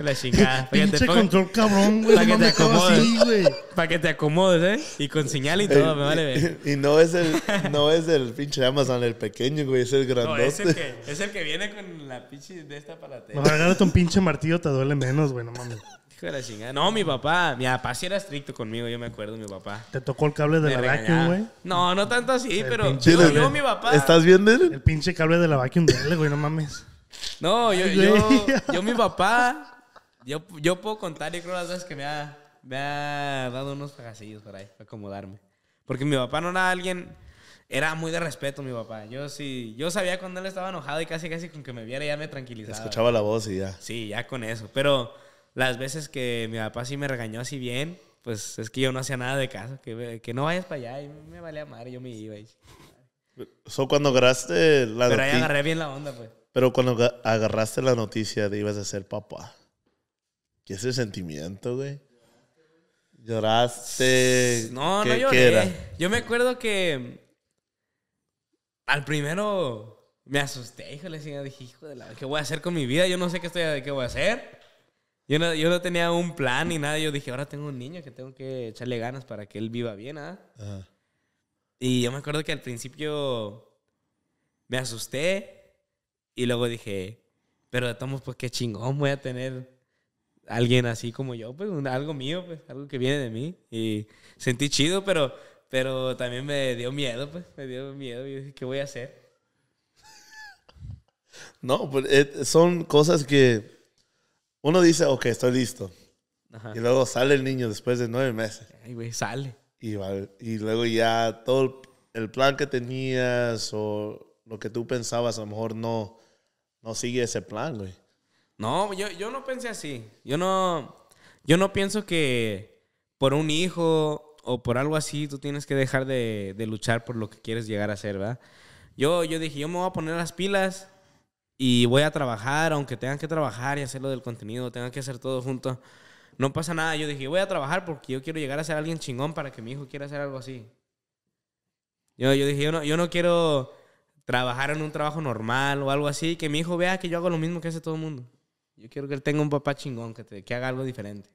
La chingada. Pinche control cabrón, güey. Para que te acomodes. Para que te acomodes, ¿eh? Y con señal y todo, me vale ver. Y no es el pinche Amazon, el pequeño, güey. Es el grandote. No, es el que viene con la pinche de esta para la tele. No, agárrate un pinche martillo, te duele menos, güey. No mames. Hijo de la chingada. No, mi papá sí era estricto conmigo, yo me acuerdo, mi papá. ¿Te tocó el cable de la vacuum, güey? No, no tanto así, pero yo, mi papá... ¿Estás bien, Dele? El pinche cable de la vacuum, Dele, güey, no mames. No, yo mi papá, yo puedo contar, yo creo las veces que me ha dado unos pagacillos por ahí, para acomodarme. Porque mi papá no era alguien... Era muy de respeto mi papá. Yo sí, yo sabía cuando él estaba enojado y casi con que me viera ya me tranquilizaba. Escuchaba la voz y ya. Sí, ya con eso, pero... Las veces que mi papá sí me regañó así bien, pues es que yo no hacía nada de caso. Que no vayas para allá. Y me valía madre, yo me iba. Y... So, cuando agarraste la noticia... Pero ahí agarré bien la onda, pues. Pero cuando agarraste la noticia de ibas a ser papá, ¿qué es el sentimiento, güey? ¿Lloraste? No lloré. Era? Yo me acuerdo que... Al primero me asusté, híjole. Dije, hijo de la... ¿Qué voy a hacer con mi vida? Yo no sé qué voy a hacer. Yo no tenía un plan ni nada. Yo dije, ahora tengo un niño que tengo que echarle ganas para que él viva bien, ¿ah? ¿Eh? Ajá. Y yo me acuerdo que al principio me asusté y luego dije, pero de todos modos, pues qué chingón voy a tener alguien así como yo, pues algo mío, pues algo que viene de mí. Y sentí chido, pero también me dio miedo, pues me dio miedo. Y dije, ¿qué voy a hacer? No, pues son cosas que uno dice, ok, estoy listo. Ajá. Y luego sale el niño después de 9 meses. Ay, güey, sale. Y luego ya todo el plan que tenías o lo que tú pensabas, a lo mejor no sigue ese plan, güey. No, yo no pensé así. Yo no pienso que por un hijo o por algo así tú tienes que dejar de luchar por lo que quieres llegar a ser, ¿verdad? Yo dije, yo me voy a poner las pilas y voy a trabajar, aunque tengan que trabajar y hacer lo del contenido, tengan que hacer todo junto. No pasa nada. Yo dije, voy a trabajar porque yo quiero llegar a ser alguien chingón para que mi hijo quiera hacer algo así. Yo dije, yo no quiero trabajar en un trabajo normal o algo así, que mi hijo vea que yo hago lo mismo que hace todo el mundo. Yo quiero que él tenga un papá chingón, que haga algo diferente.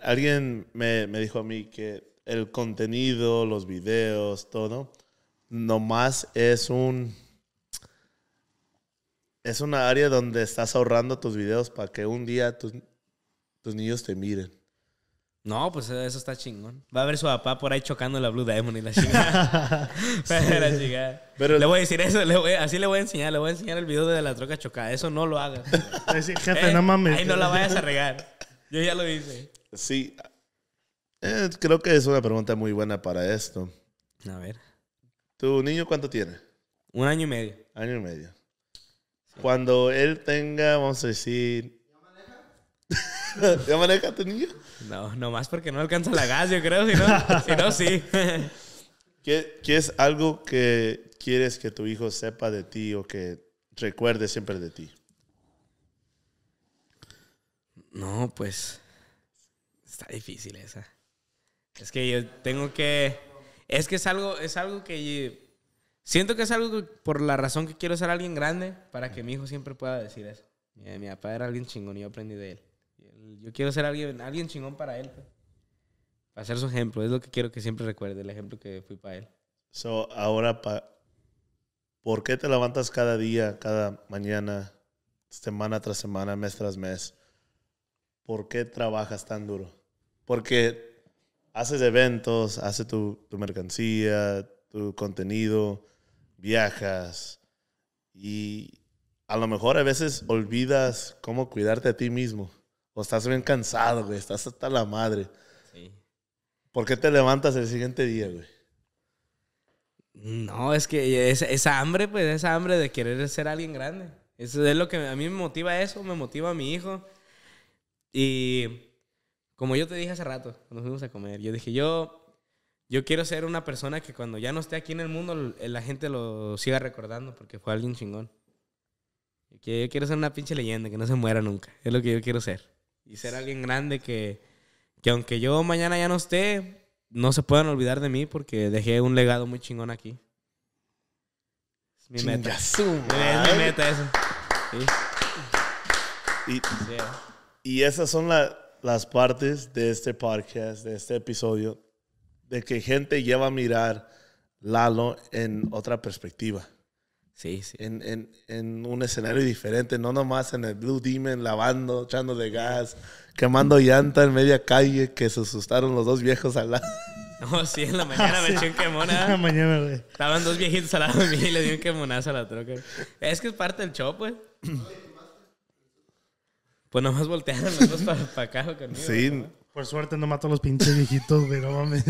Alguien me dijo a mí que el contenido, los videos, todo, nomás es una área donde estás ahorrando tus videos para que un día tus niños te miren. No, pues eso está chingón. Va a ver su papá por ahí chocando la Blue Demon y la chingada. Sí. Pero le voy a decir eso, así le voy a enseñar el video de la troca chocada. Eso no lo hagas. Decir, jefe, no mames. Ahí no la vayas a regar. Yo ya lo hice. Sí. Creo que es una pregunta muy buena para esto. A ver. ¿Tu niño cuánto tiene? 1 año y medio. Año y medio. Sí. Cuando él tenga, vamos a decir... ¿Ya maneja tu niño? No, nomás porque no alcanza la gas, yo creo. Si no, sí. ¿Qué es algo que quieres que tu hijo sepa de ti o que recuerde siempre de ti? No, pues... Está difícil esa. Es que yo tengo que... Es que es algo que... Siento que es algo por la razón que quiero ser alguien grande para que mi hijo siempre pueda decir eso. Mi papá era alguien chingón y yo aprendí de él. Yo quiero ser alguien chingón para él, pues. Para ser su ejemplo. Es lo que quiero que siempre recuerde, el ejemplo que fui para él. So, ahora, ¿por qué te levantas cada día, cada mañana, semana tras semana, mes tras mes? ¿Por qué trabajas tan duro? Porque haces eventos, haces tu mercancía, tu contenido, viajas y a lo mejor a veces olvidas cómo cuidarte a ti mismo. O estás bien cansado, güey. Estás hasta la madre. Sí. ¿Por qué te levantas el siguiente día, güey? No, es que esa hambre, pues, esa hambre de querer ser alguien grande. Eso es lo que a mí me motiva eso. Me motiva a mi hijo. Y como yo te dije hace rato, cuando fuimos a comer, yo dije, yo quiero ser una persona que cuando ya no esté aquí en el mundo, la gente lo siga recordando porque fue alguien chingón. Que yo quiero ser una pinche leyenda, que no se muera nunca. Es lo que yo quiero ser. Y ser alguien grande que aunque yo mañana ya no esté, no se puedan olvidar de mí porque dejé un legado muy chingón aquí. Es mi meta. Es mi meta eso. Sí. Y esas son las partes de este podcast, de este episodio, de que gente lleva a mirar Lalo en otra perspectiva. Sí. En un escenario diferente, no nomás en el Blue Demon, lavando, echando de gas, quemando llanta en media calle, que se asustaron los dos viejos al lado. No, sí, en la mañana me eché un quemón. En la mañana, güey. Estaban dos viejitos al lado de mí y le di un quemonazo a la troca. Es que es parte del show, pues. Pues nomás voltearon los dos para acá conmigo. Sí. ¿No? Por suerte no mató a los pinches viejitos, güey, no mames.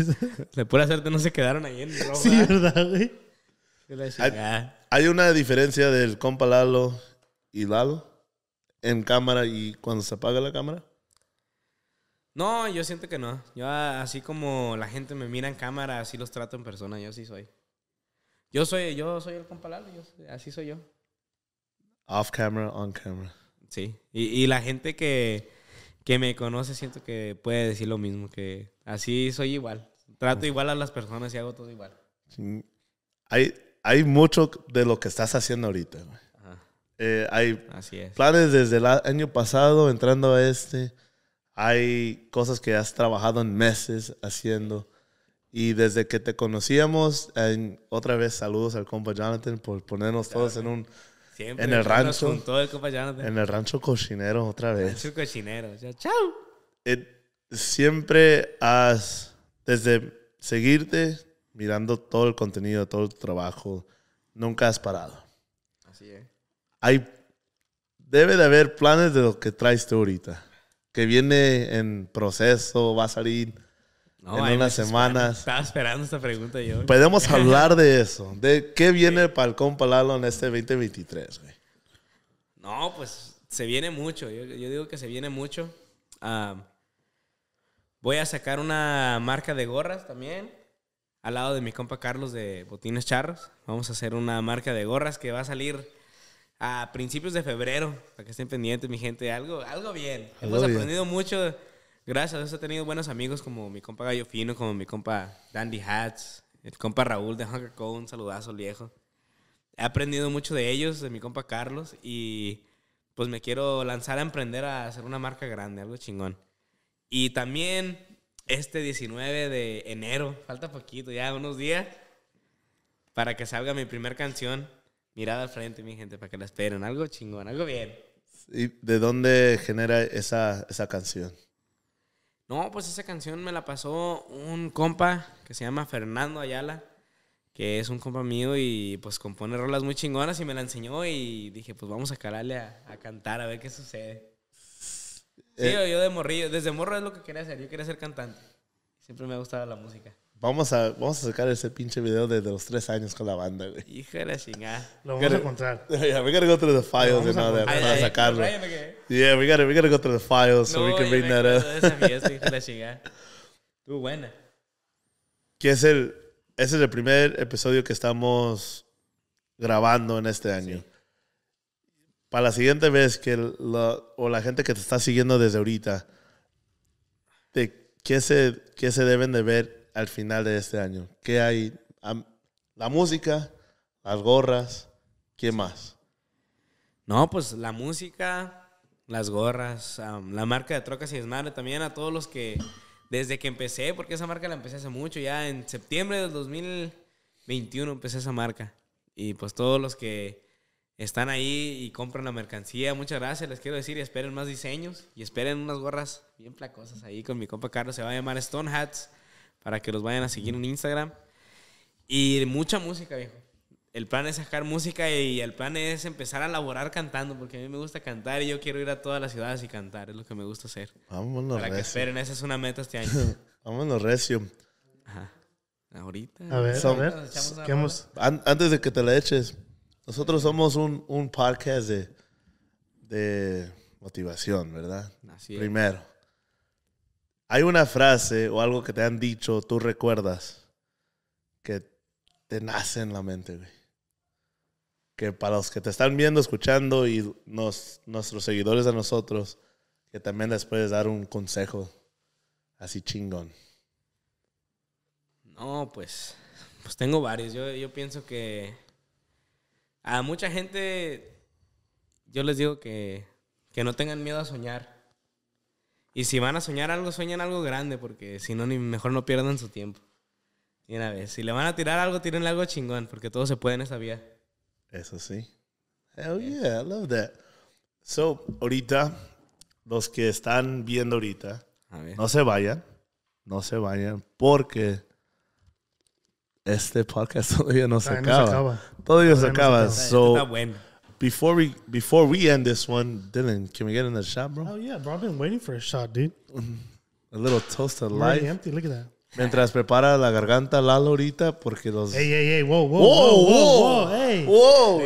De pura suerte no se quedaron ahí en ropa. Sí, ¿verdad, güey? Hay una diferencia del compa Lalo y Lalo en cámara y cuando se apaga la cámara. No, yo siento que no. Yo así como la gente me mira en cámara, así los trato en persona. Yo así soy. Yo soy el compa Lalo. Así soy yo. Off camera, on camera. Sí. Y la gente que me conoce siento que puede decir lo mismo. Que así soy igual. Trato igual a las personas y hago todo igual. Sí. Hay mucho de lo que estás haciendo ahorita. Ajá. Hay planes desde el año pasado entrando a este. Hay cosas que has trabajado en meses haciendo. Y desde que te conocíamos, otra vez saludos al compa Jonathan por ponernos todos en un... Siempre en el rancho. Todo el compa Jonathan. En el rancho cochinero otra vez. Rancho cochinero. Ya, chao. Siempre has... Desde seguirte, mirando todo el contenido, todo el trabajo, nunca has parado. Así es. Debe de haber planes de lo que traes tú ahorita. Que viene en proceso, va a salir... No, en unas semanas. Estaba esperando esta pregunta yo. Podemos hablar de eso. ¿De qué viene para el compa Lalo en este 2023, güey? No, pues se viene mucho. Yo digo que se viene mucho. Voy a sacar una marca de gorras también. Al lado de mi compa Carlos de Botines Charros. Vamos a hacer una marca de gorras que va a salir a principios de febrero. Para que estén pendientes, mi gente. Algo bien. Hemos aprendido mucho. Gracias a Dios he tenido buenos amigos como mi compa Gallo Fino, como mi compa Dandy Hats, el compa Raúl de Hunger Cone, un saludazo viejo. He aprendido mucho de ellos, de mi compa Carlos, y pues me quiero lanzar a emprender a hacer una marca grande, algo chingón. Y también este 19 de enero, falta poquito, ya unos días, para que salga mi primer canción, Mirada al Frente, mi gente, para que la esperen. Algo chingón, algo bien. ¿Y de dónde genera esa canción? No, pues esa canción me la pasó un compa que se llama Fernando Ayala, que es un compa mío y pues compone rolas muy chingonas y me la enseñó y dije, pues vamos a cararle a cantar a ver qué sucede. Sí, yo de morrillo, desde morro es lo que quería hacer, yo quería ser cantante. Siempre me ha gustado la música. Vamos a sacar ese pinche video desde los 3 años con la banda, güey. Hija de la chingada. Lo vamos a encontrar. Yeah, we gotta go through the files and all that para sacarlo. Yeah, we gotta go through the files so we can bring that up. Esa fiesta, hija de la chingada. Tú, buena. Que es el primer episodio que estamos grabando en este año. Sí. Para la siguiente vez que la gente que te está siguiendo desde ahorita, ¿qué se deben de ver al final de este año? ¿Qué hay? La música, las gorras, ¿qué más? No, pues la música, las gorras, la marca de Trocas y Desmadre también, a todos los que desde que empecé, porque esa marca la empecé hace mucho, ya en septiembre del 2021 empecé esa marca. Y pues todos los que están ahí y compran la mercancía, muchas gracias, les quiero decir, y esperen más diseños y esperen unas gorras bien placosas ahí con mi compa Carlos, se va a llamar Stone Hats, para que los vayan a seguir en Instagram. Y mucha música, viejo. El plan es sacar música y el plan es empezar a laborar cantando, porque a mí me gusta cantar y yo quiero ir a todas las ciudades y cantar. Es lo que me gusta hacer. Vámonos, para recio. Que esperen, esa es una meta este año. Vámonos, recio. Ajá. Ahorita. A ver. Antes de que te la eches, nosotros somos un podcast de motivación, ¿verdad? Así es. Primero. ¿Hay una frase o algo que te han dicho, tú recuerdas, que te nace en la mente, güey? Que para los que te están viendo, escuchando y nuestros seguidores a nosotros, que también les puedes dar un consejo así chingón. No, pues tengo varios. Yo pienso que a mucha gente yo les digo que no tengan miedo a soñar. Y si van a soñar algo, sueñen algo grande, porque si no, ni mejor no pierdan su tiempo. Y una vez, si le van a tirar algo, tírenle algo chingón, porque todo se puede en esa vía. Eso sí. Hell yeah, I love that. So, ahorita, los que están viendo ahorita, no se vayan, porque este podcast todavía no se acaba. Todavía se acaba. So, está bueno. Before we end this one, Dylan, can we get in the shot, bro? Oh, yeah, bro. I've been waiting for a shot, dude. A little toast to life. Empty. Look at that. Mientras prepara la garganta Lalo ahorita porque los... Hey, whoa. Hey. Whoa,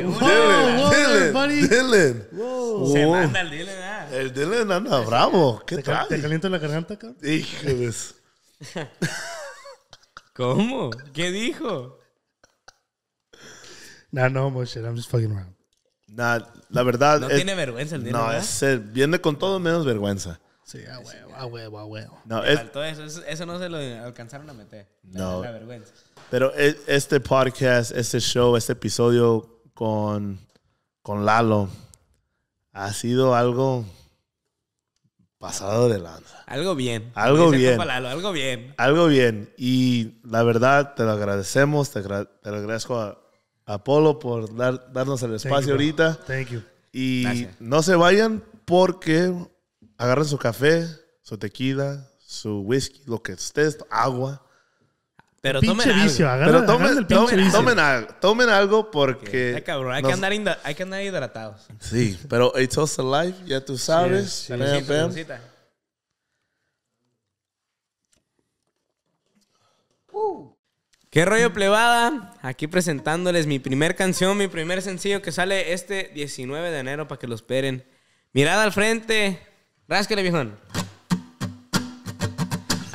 Dylan. Whoa. Se manda el Dylan, El Dylan anda bravo. ¿Qué tal? ¿Te calienta la garganta, cabrón? Híjoles. ¿Cómo? ¿Qué dijo? No, more shit. I'm just fucking around. Nah, la verdad... No tiene vergüenza el dinero, no, viene con todo menos vergüenza. Sí, a huevo. No, faltó eso no se lo alcanzaron a meter. La vergüenza. Pero este podcast, este show, este episodio con con Lalo ha sido algo pasado de lanza. Algo bien. Algo bien. Lalo, algo bien. Algo bien. Y la verdad, te lo agradecemos. Te lo agradezco a Polo por darnos el espacio ahorita. Thank you. Y gracias. No se vayan porque agarren su café, su tequila, su whisky, lo que estés, agua. Pero tomen algo. Vicio, pero tomen algo porque... Cabrón, hay que andar hidratados. Sí, pero A Toast To Life, ya tú sabes. Sí, salucita. Qué rollo, plebada. Aquí presentándoles mi primer canción, mi primer sencillo que sale este 19 de enero para que lo esperen. Mirada al frente. Rásquele, viejón.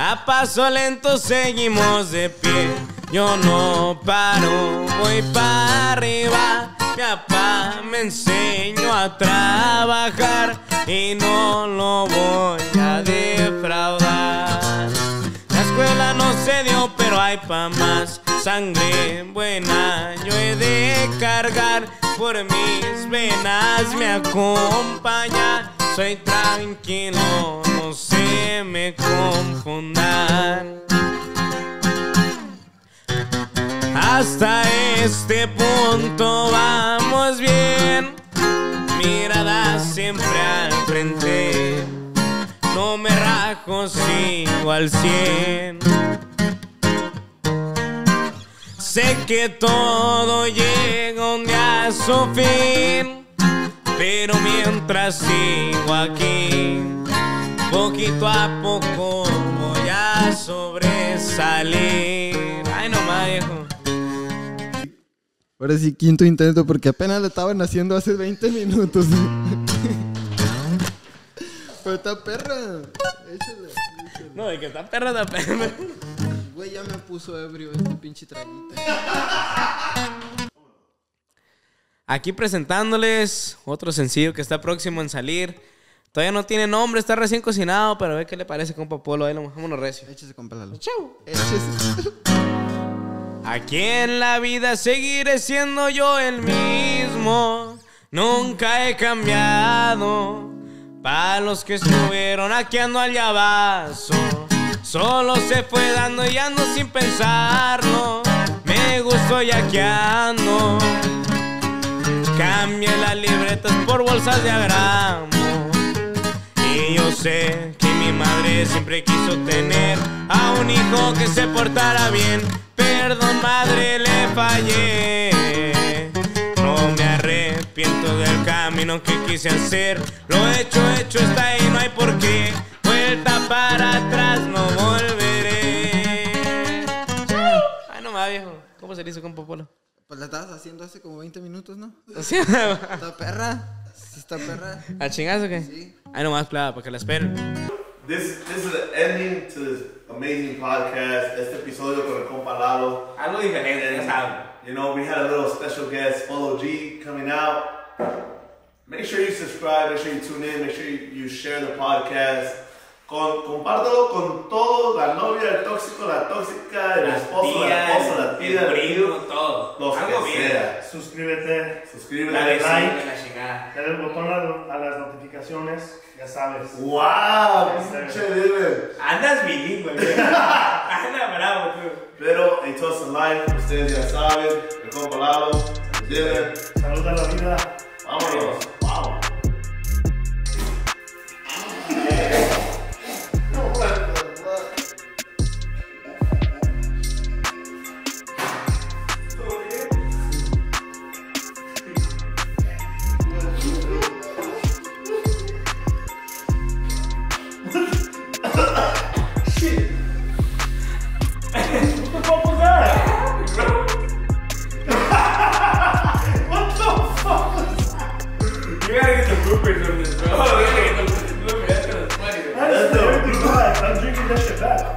A paso lento seguimos de pie, yo no paro, voy para arriba. Mi papá me enseñó a trabajar y no lo voy a defraudar. La escuela no se dio, pero hay pa' más. Sangre buena yo he de cargar, por mis venas me acompaña. Soy tranquilo, no se me confundan. Hasta este punto vamos bien. Mirada siempre al frente. No me rajo, sigo al 100. Sé que todo llega un día a su fin, pero mientras sigo aquí, poquito a poco voy a sobresalir. Ay, no más, viejo. Ahora sí, quinto intento, porque apenas lo estaban haciendo hace 20 minutos. Pero está perra. Échale, échale. No, de que está perra, está perra. Güey, ya me puso ebrio este pinche traguito. Aquí presentándoles otro sencillo que está próximo en salir. Todavía no tiene nombre, está recién cocinado, pero a ver qué le parece, compa Polo. Ahí lo bajamos recio. Échese, compa Lalo. Chau. Échese. Aquí en la vida seguiré siendo yo el mismo. Nunca he cambiado. Para los que estuvieron aquí ando al llavazo. Solo se fue dando y ando sin pensarlo. Me gustó y aquí ando. Cambié las libretas por bolsas de agramo. Y yo sé que mi madre siempre quiso tener a un hijo que se portara bien. Perdón, madre, le fallé. No me arrepiento del camino que quise hacer. Lo hecho está ahí, no hay por qué. Vuelta para atrás no volveré. Ay, no más, viejo. ¿Cómo se le hizo con Popolo? Pues la estabas haciendo hace como 20 minutos, ¿no? ¿Sí? ¿Está perra? ¿Sí está perra? ¿A chingazo o qué? Sí. Ahí nomás, plada, para que la esperen. This is the ending to this amazing podcast. Este episodio con el compa Lalo. Algo diferente, ya saben. You know, we had a little special guest, Polo G, coming out. Make sure you subscribe, make sure you tune in, make sure you share the podcast. Compártelo con todo, la novia, el tóxico, la tóxica, el esposo, la esposa, la tía, el primo, todo. Los algo que bien. Sea. Suscríbete, dale like, dale el botón a las notificaciones, ya sabes. ¡Wow! Andas bilingüe, anda bravo, tío. Pero A Toast To Life, ustedes ya saben, el compa Lalo, salud a la vida. Vámonos. Wow. That's the only thing. I'm drinking that shit back.